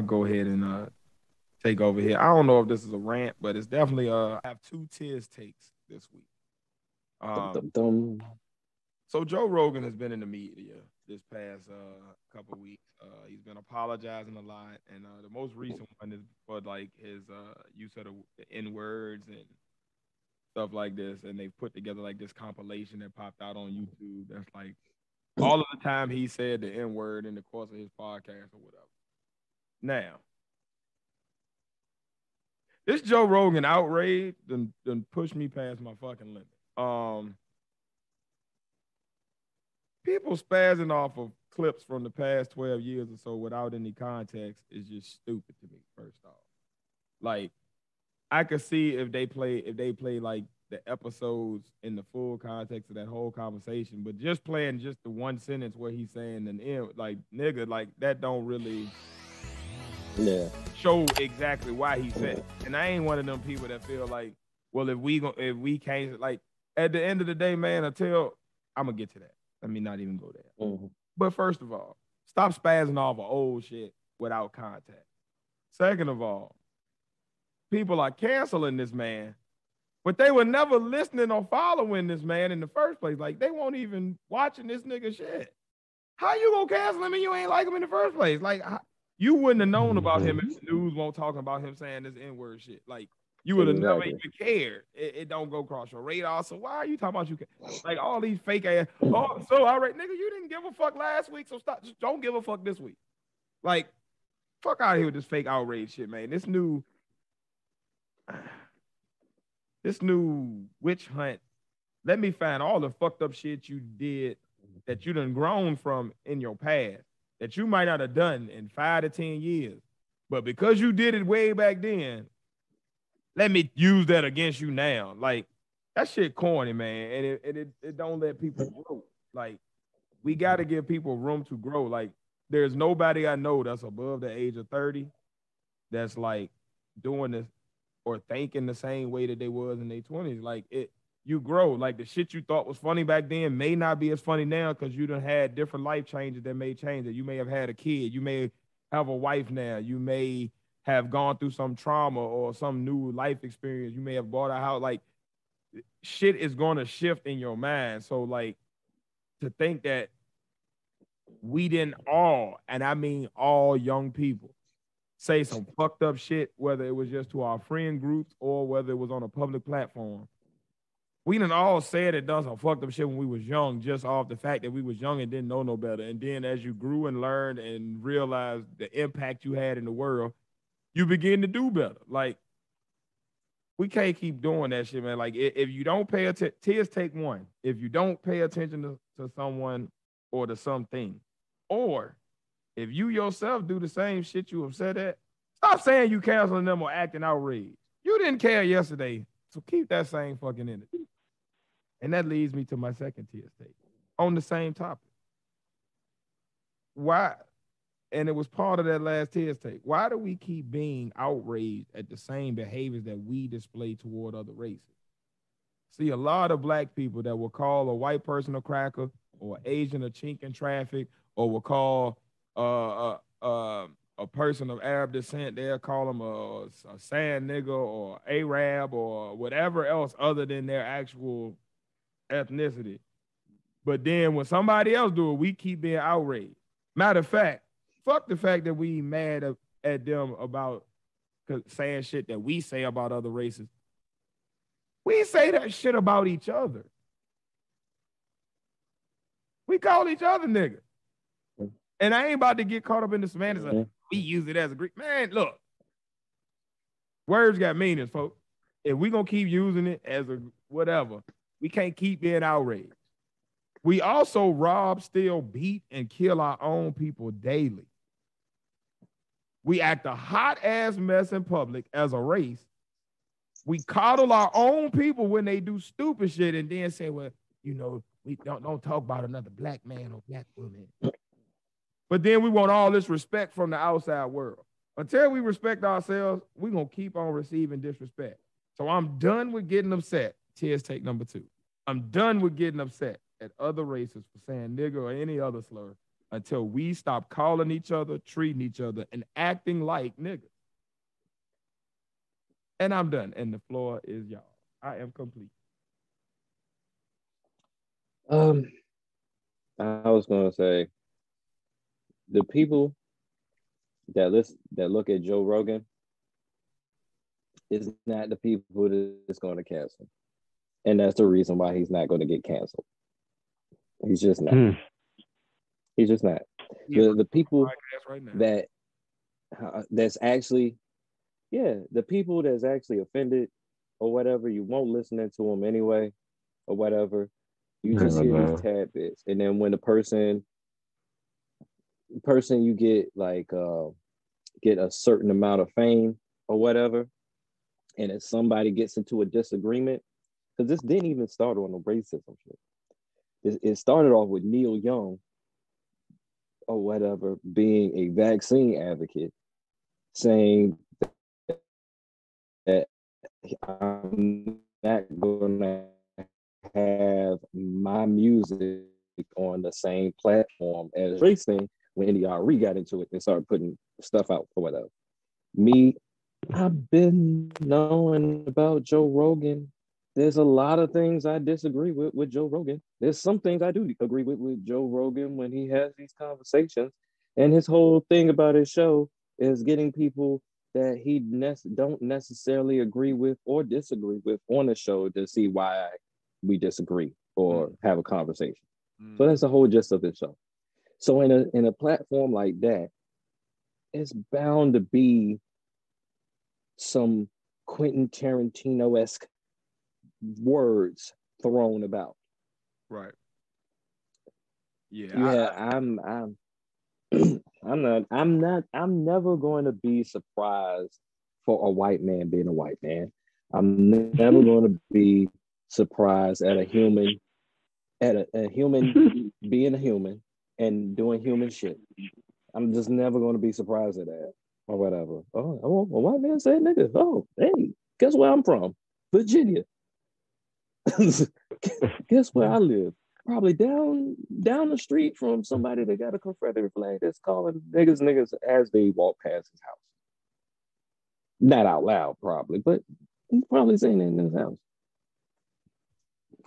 go ahead and take over here. I don't know if this is a rant, but it's definitely I have two Tiz takes this week. So Joe Rogan has been in the media this past couple weeks. He's been apologizing a lot, and the most recent one is for like his use of the N-words and stuff like this, and they put together like this compilation that popped out on YouTube that's like all of the time he said the N-word in the course of his podcast or whatever. Now, this Joe Rogan outrage done pushed me past my fucking limit. People spazzing off of clips from the past 12 years or so without any context is just stupid to me, first off. Like, I could see if they play like the episodes in the full context of that whole conversation, but just playing just the one sentence where he's saying an end, like nigga, like that don't really show exactly why he said it. And I ain't one of them people that feel like, well, if we can't, like at the end of the day, man, until I'm gonna get to that. Let me not even go there. Mm-hmm. But first of all, stop spazzing off of old shit without contact. Second of all, people are canceling this man, but they were never listening or following this man in the first place. Like, they won't even watching this nigga shit. How you gonna cancel him and you ain't like him in the first place? Like, you wouldn't have known about him if the news won't talk about him saying this N-word shit. Like, you would have never even cared. It don't go across your radar. So why are you talking about you? Like all these fake ass. Oh, so all right, nigga, you didn't give a fuck last week, so stop. Just don't give a fuck this week. Like, fuck out of here with this fake outrage shit, man. This new witch hunt. Let me find all the fucked up shit you did that you done grown from in your past that you might not have done in 5 to 10 years, but because you did it way back then, let me use that against you now. Like, that shit corny, man. And it don't let people grow. Like, we got to give people room to grow. Like, there's nobody I know that's above the age of 30 that's, like, doing this or thinking the same way that they was in their 20s. Like, you grow. Like, the shit you thought was funny back then may not be as funny now because you done had different life changes that may change it. You may have had a kid. You may have a wife now. You may have gone through some trauma or some new life experience. You may have bought a house. Like, shit is going to shift in your mind. So, like, to think that we didn't all, and I mean all young people, say some fucked up shit, whether it was just to our friend groups or whether it was on a public platform. We done all said and done some fucked up shit when we was young, just off the fact that we was young and didn't know no better. And then as you grew and learned and realized the impact you had in the world, you begin to do better. Like, we can't keep doing that shit, man. Like, if you don't pay attention, tears take one. If you don't pay attention to someone or to something, or if you yourself do the same shit you upset at, stop saying you canceling them or acting outraged. You didn't care yesterday, so keep that same fucking energy. And that leads me to my second tier statement on the same topic. Why? And it was part of that last tier statement. Why do we keep being outraged at the same behaviors that we display toward other races? See, a lot of black people that will call a white person a cracker or Asian a chink in traffic, or will call a person of Arab descent, they'll call them a sand nigga or Arab or whatever else other than their actual ethnicity. But then when somebody else do it, we keep being outraged. Matter of fact, fuck the fact that we mad at them about saying shit that we say about other races. We say that shit about each other. We call each other nigga. And I ain't about to get caught up in the semantics. Like, we use it as a Greek. Man, look. Words got meanings, folks. If we going to keep using it as a whatever, we can't keep being outraged. We also rob, steal, beat, and kill our own people daily. We act a hot-ass mess in public as a race. We coddle our own people when they do stupid shit and then say, well, you know, we don't talk about another black man or black woman. But then we want all this respect from the outside world. Until we respect ourselves, we're going to keep on receiving disrespect. So I'm done with getting upset. Tears take number two. I'm done with getting upset at other races for saying nigga or any other slur until we stop calling each other, treating each other, and acting like niggas. And I'm done. And the floor is y'all. I am complete. I was going to say, the people that listen, that look at Joe Rogan is not the people that's going to cancel. And that's the reason why he's not going to get canceled. He's just not. He's just not. Yeah. The people right now, that's actually, the people that's actually offended or whatever, you won't listen to them anyway or whatever. You just hear these tad bits. And then when the person you get like get a certain amount of fame or whatever, and if somebody gets into a disagreement, because this didn't even start on the racism shit. It started off with Neil Young or whatever being a vaccine advocate, saying that I'm not gonna have my music on the same platform as racing. When N.D.R.E. got into it and started putting stuff out for whatever. Me, I've been knowing about Joe Rogan. There's a lot of things I disagree with Joe Rogan. There's some things I do agree with Joe Rogan when he has these conversations. And his whole thing about his show is getting people that he don't necessarily agree with or disagree with on the show to see why we disagree or have a conversation. So that's the whole gist of his show. So in a platform like that, it's bound to be some Quentin Tarantino-esque words thrown about. Right. Yeah. I'm never going to be surprised for a white man being a white man. I'm never going to be surprised at a human being a human. And doing human shit. I'm just never going to be surprised at that or whatever. Oh, a white man said nigga. Oh, hey, guess where I'm from? Virginia. Guess where I live? Probably down the street from somebody that got a Confederate flag that's calling niggas as they walk past his house. Not out loud, probably, but he's probably saying it in his house.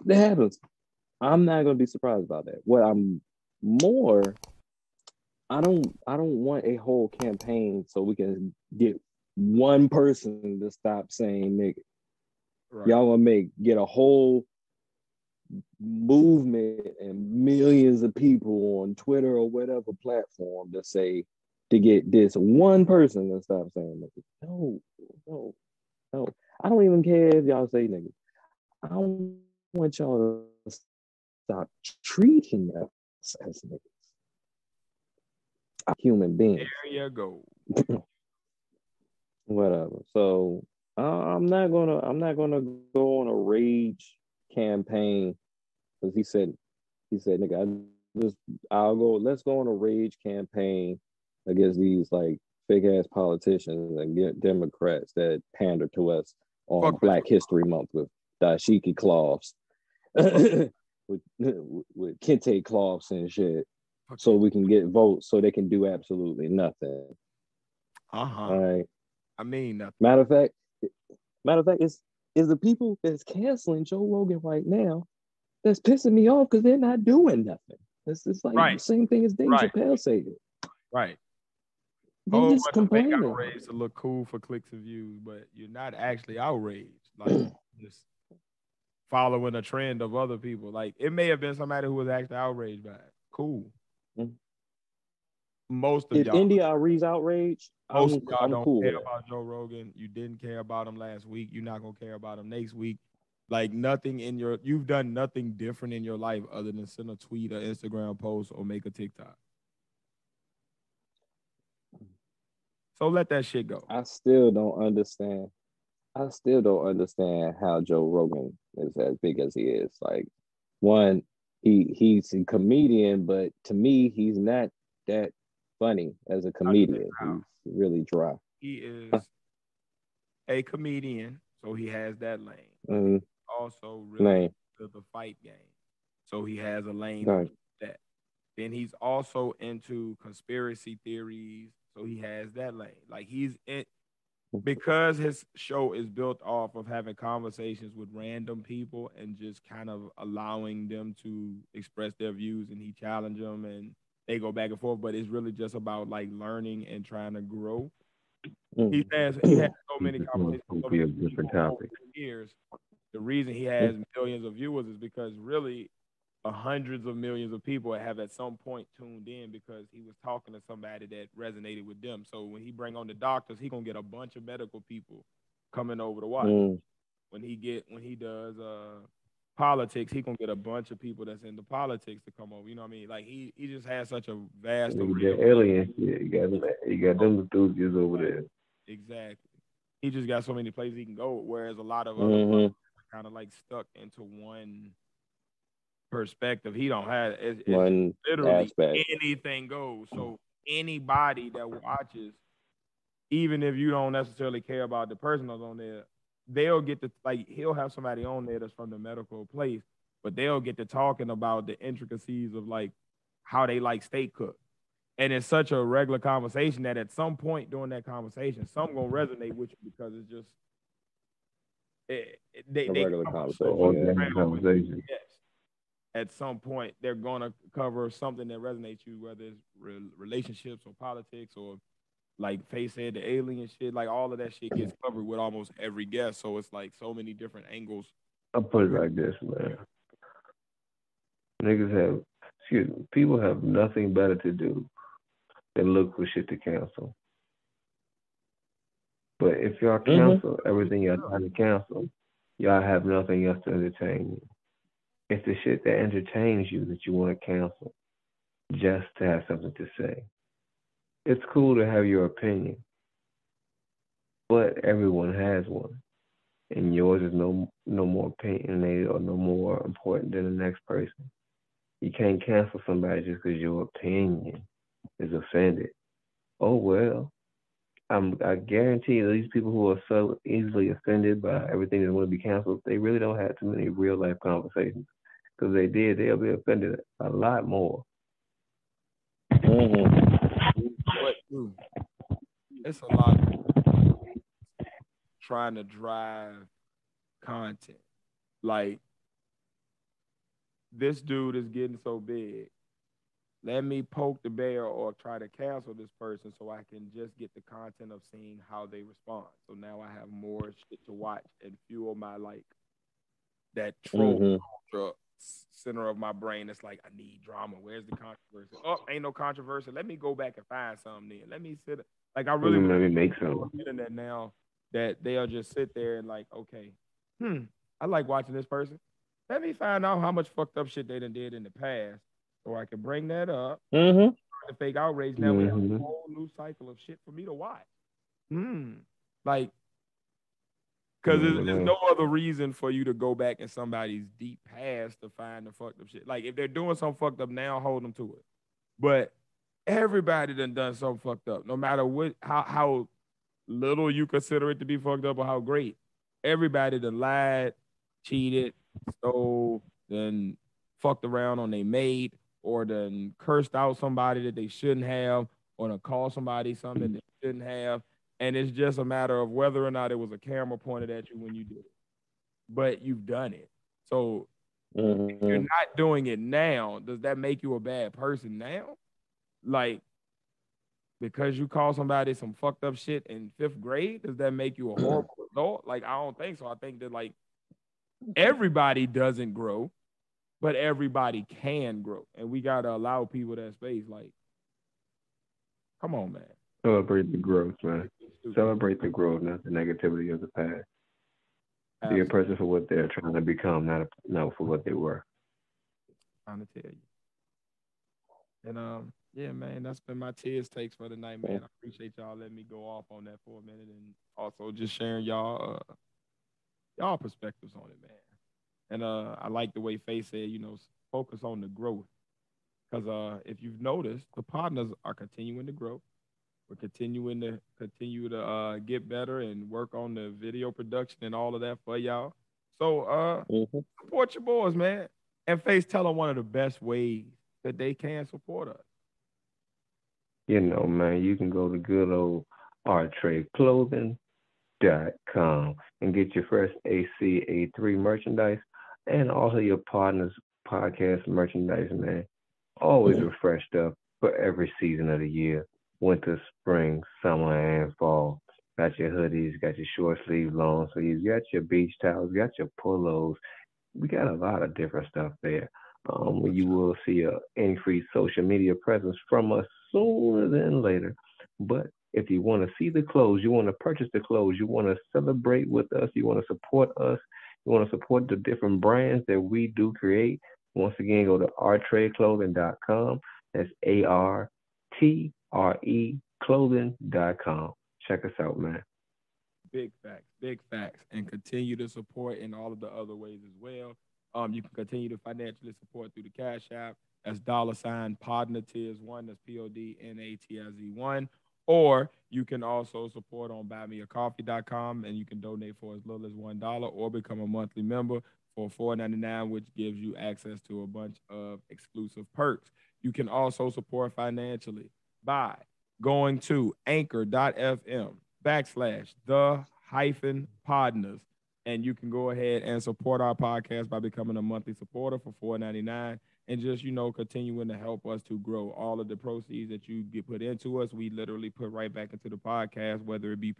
That happens. I'm not going to be surprised by that. What I'm more, I don't want a whole campaign so we can get one person to stop saying nigga. Right. Y'all gonna get a whole movement and millions of people on Twitter or whatever platform to say, to get this one person to stop saying nigga. No. I don't even care if y'all say nigga. I don't want y'all to stop treating us as niggas. I'm human beings. There you go. Whatever. So I'm not gonna go on a rage campaign because he said nigga. Let's go on a rage campaign against these like fake ass politicians and get Democrats that pander to us on Black History Month with dashiki cloths, with kente cloths and shit, so we can get votes so they can do absolutely nothing. All right. I mean nothing. Matter of fact, it's the people that's canceling Joe Rogan right now that's pissing me off because they're not doing nothing. It's just like the same thing as Dave Chappelle said. Right. They're just complaining. They got outraged to look cool for clicks and views, but you're not actually outraged. Like just following a trend of other people. Like it may have been somebody who was actually outraged by it. Cool. Mm-hmm. Most of y'all. If Indy Ari's outraged, most of y'all don't care about Joe Rogan. You didn't care about him last week. You're not gonna care about him next week. Like you've done nothing different in your life other than send a tweet, an Instagram post, or make a TikTok. So let that shit go. I still don't understand how Joe Rogan is as big as he is. Like, one, he's a comedian, but to me, he's not that funny as a comedian. He's really dry. He is a comedian, so he has that lane. Mm-hmm. Also really lane. To the fight game, so he has a lane for that. Then he's also into conspiracy theories, so he has that lane. Like he's in, because his show is built off of having conversations with random people and just kind of allowing them to express their views, and he challenge them and they go back and forth, but it's really just about like learning and trying to grow. He has so many conversations with different topics. The reason he has millions of viewers is because really hundreds of millions of people have at some point tuned in because he was talking to somebody that resonated with them. So when he bring on the doctors, he gonna get a bunch of medical people coming over to watch. When he does politics, he gonna get a bunch of people that's into politics to come over. You know what I mean? Like he just has such a vast. You got aliens, you got them enthusiasts over there. Exactly. He just got so many places he can go. Whereas a lot of other are kind of like stuck into one perspective. He don't have it's literally aspect. Anything goes. So anybody that watches, even if you don't necessarily care about the person that's on there, they'll get to, like, he'll have somebody on there that's from the medical place, but they'll get to talking about the intricacies of, like, how they like steak cooked. And it's such a regular conversation that at some point during that conversation, some gonna resonate with you because it's just... Regular conversation. Yes. At some point, they're gonna cover something that resonates you, whether it's relationships or politics or... Like Faye said, the alien shit, like all of that shit gets covered with almost every guest. So it's like so many different angles. I'll put it like this, man. People have nothing better to do than look for shit to cancel. But if y'all cancel everything y'all trying to cancel, y'all have nothing else to entertain you. It's the shit that entertains you that you want to cancel just to have something to say. It's cool to have your opinion, but everyone has one, and yours is no more opinionated or no more important than the next person. You can't cancel somebody just because your opinion is offended. Oh well, I guarantee you these people who are so easily offended by everything that want to be canceled, they really don't have too many real life conversations. Because they did, they'll be offended a lot more. Mm-hmm. It's a lot of trying to drive content. Like this dude is getting so big. Let me poke the bear or try to cancel this person so I can just get the content of seeing how they respond. So now I have more shit to watch and fuel my, like, that troll center of my brain. It's like, I need drama. Where's the controversy? Oh, ain't no controversy. Let me go back and find something then. Let me sit. Like, I really want to make some internet now that they'll just sit there and like, okay, I like watching this person. Let me find out how much fucked up shit they done did in the past. So I can bring that up. The fake outrage. Now we have a whole new cycle of shit for me to watch. Like, because there's no other reason for you to go back in somebody's deep past to find the fucked up shit. Like, if they're doing something fucked up now, hold them to it. But everybody done something fucked up. No matter what, how little you consider it to be fucked up or how great. Everybody done lied, cheated, stole, then fucked around on their mate, or then cursed out somebody that they shouldn't have, or to call somebody something that they shouldn't have. And it's just a matter of whether or not it was a camera pointed at you when you did it. But you've done it. So if you're not doing it now, does that make you a bad person now? Like, because you call somebody some fucked up shit in fifth grade, does that make you a horrible adult? Like, I don't think so. I think that, like, everybody doesn't grow. But everybody can grow, and we gotta allow people that space. Like, come on, man. Celebrate the growth, man. Celebrate the growth, not the negativity of the past. Absolutely. Be a person for what they're trying to become, not for what they were. I'm trying to tell you. And yeah, man, that's been my tears takes for the night, man. I appreciate y'all letting me go off on that for a minute, and also just sharing y'all perspectives on it, man. And I like the way Faye said, you know, focus on the growth. Because if you've noticed, the partners are continuing to grow. We're continuing to get better and work on the video production and all of that for y'all. So support your boys, man. And Faye's telling one of the best ways that they can support us. You know, man, you can go to good old rtradeclothing.com and get your first ACA3 merchandise. And also your partners podcast merchandise, man. Always refreshed up for every season of the year. Winter, spring, summer, and fall. Got your hoodies, got your short sleeve, long sleeves, got your beach towels, got your polos. We got a lot of different stuff there. You will see an increased social media presence from us sooner than later. But if you want to see the clothes, you want to purchase the clothes, you want to celebrate with us, you want to support us, you want to support the different brands that we do create. Once again, go to rtradeclothing.com. That's ARTRE clothing.com. Check us out, man. Big facts, big facts. And continue to support in all of the other ways as well. You can continue to financially support through the Cash App. That's $PodNatiz1. That's $PODNATIZ1. Or you can also support on buymeacoffee.com, and you can donate for as little as $1 or become a monthly member for $4.99, which gives you access to a bunch of exclusive perks. You can also support financially by going to anchor.fm/the-podners, and you can go ahead and support our podcast by becoming a monthly supporter for $4.99. And just, you know, continuing to help us to grow. All of the proceeds that you get put into us, we literally put right back into the podcast, whether it be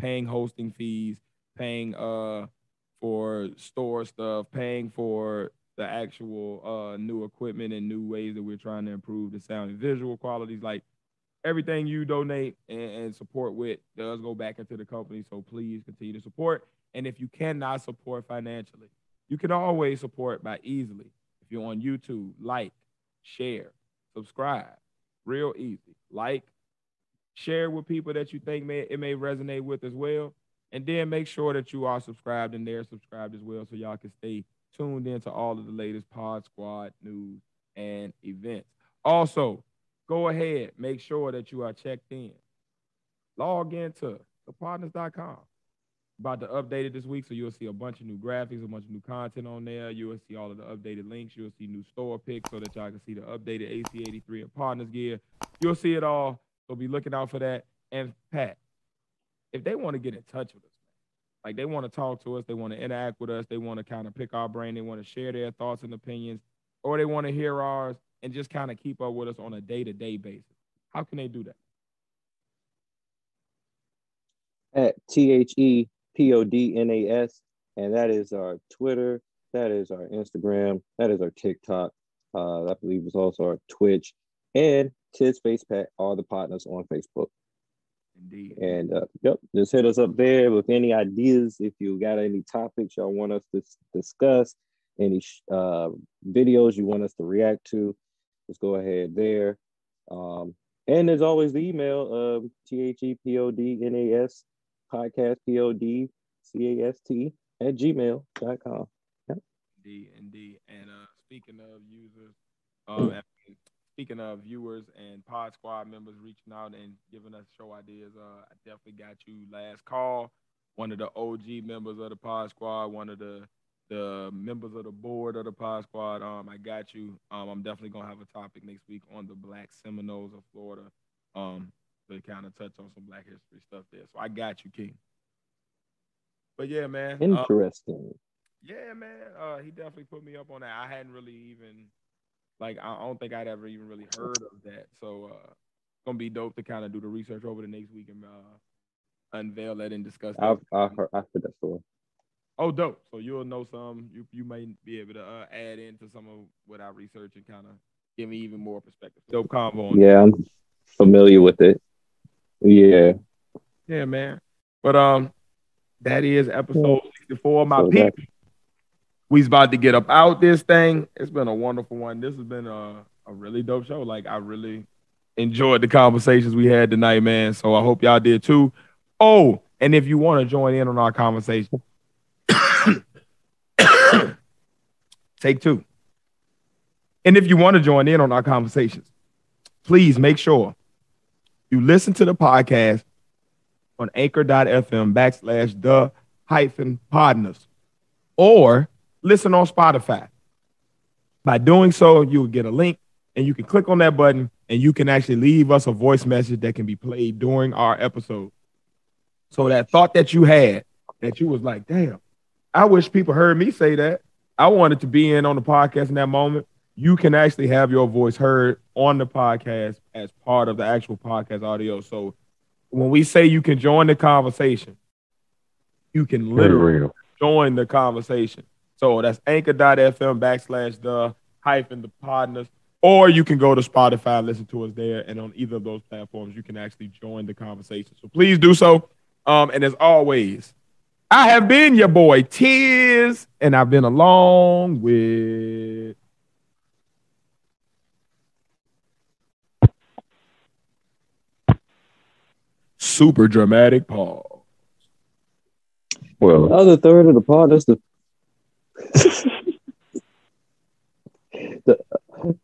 paying hosting fees, paying for store stuff, paying for the actual new equipment and new ways that we're trying to improve the sound and visual qualities. Like, everything you donate and support with does go back into the company. So please continue to support. And if you cannot support financially, you can always support by easily. If you're on YouTube, like, share, subscribe. Real easy. Like, share with people that you think it may resonate with as well. And then make sure that you are subscribed and they're subscribed as well, so y'all can stay tuned into all of the latest Pod Squad news and events. Also, go ahead, make sure that you are checked in. Log into thepartners.com. About to update it this week, so you'll see a bunch of new graphics, a bunch of new content on there. You'll see all of the updated links. You'll see new store picks so that y'all can see the updated AC83 and Partners gear. You'll see it all, so be looking out for that. And Pat, if they want to get in touch with us, like, they want to talk to us, they want to interact with us, they want to kind of pick our brain, they want to share their thoughts and opinions, or they want to hear ours and just kind of keep up with us on a day-to-day basis? How can they do that? At ThePodnas, and that is our Twitter, that is our Instagram, that is our TikTok, I believe it's also our Twitch, and Kids Face Pack, all the partners on Facebook. Indeed. And yep, just hit us up there with any ideas. If you got any topics y'all want us to discuss, any videos you want us to react to, just go ahead there. And there's always the email of ThePodnas podcast podcastcast@gmail.com. Yep. Indeed. And speaking of users, speaking of viewers and Pod Squad members reaching out and giving us show ideas, I definitely got you last call. One of the OG members of the Pod Squad, one of the members of the board of the Pod Squad. I got you. I'm definitely gonna have a topic next week on the Black Seminoles of Florida. To kind of touch on some Black history stuff there. So I got you, King. But yeah, man. Interesting. Yeah, man. He definitely put me up on that. I hadn't really even, like, I don't think I'd ever even really heard of that. So it's gonna be dope to kind of do the research over the next week and unveil that and discuss. I've heard that story. Oh, dope. So you'll know some. You may be able to add into some of what I research and kind of give me even more perspective. Dope combo. Yeah, I'm familiar with it. Yeah, man. But that is episode 64. My people, we's about to get up out this thing. It's been a wonderful one. This has been a really dope show. Like, I really enjoyed the conversations we had tonight, man. So I hope y'all did too. Oh, and if you want to join in on our conversation, take two. And if you want to join in on our conversations, please make sure you listen to the podcast on anchor.fm/the-partners or listen on Spotify. By doing so, you'll get a link and you can click on that button and you can actually leave us a voice message that can be played during our episode. So that thought that you had, that you was like, damn, I wish people heard me say that. I wanted to be in on the podcast in that moment. You can actually have your voice heard on the podcast as part of the actual podcast audio. So when we say you can join the conversation, you can literally join the conversation. So that's anchor.fm/the-partners, or you can go to Spotify and listen to us there. And on either of those platforms, you can actually join the conversation. So please do so. And as always, I have been your boy Tiz, and I've been along with... Super dramatic pause. Well, the other third of the pod is the the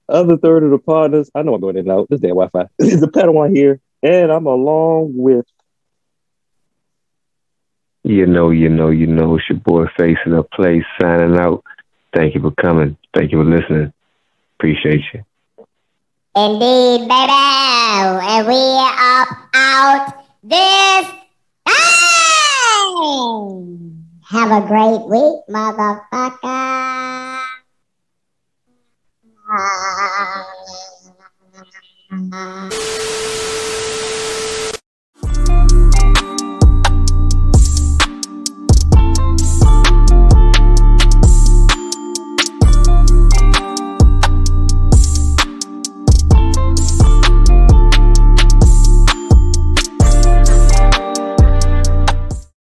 other third of the pod is, I know I'm going in and out. This damn Wi-Fi. It's the Padawan here, and I'm along with you know. It's your boy Facing Up Play signing out. Thank you for coming. Thank you for listening. Appreciate you. Indeed, baby, and we are out. This time. Have a great week, motherfucker.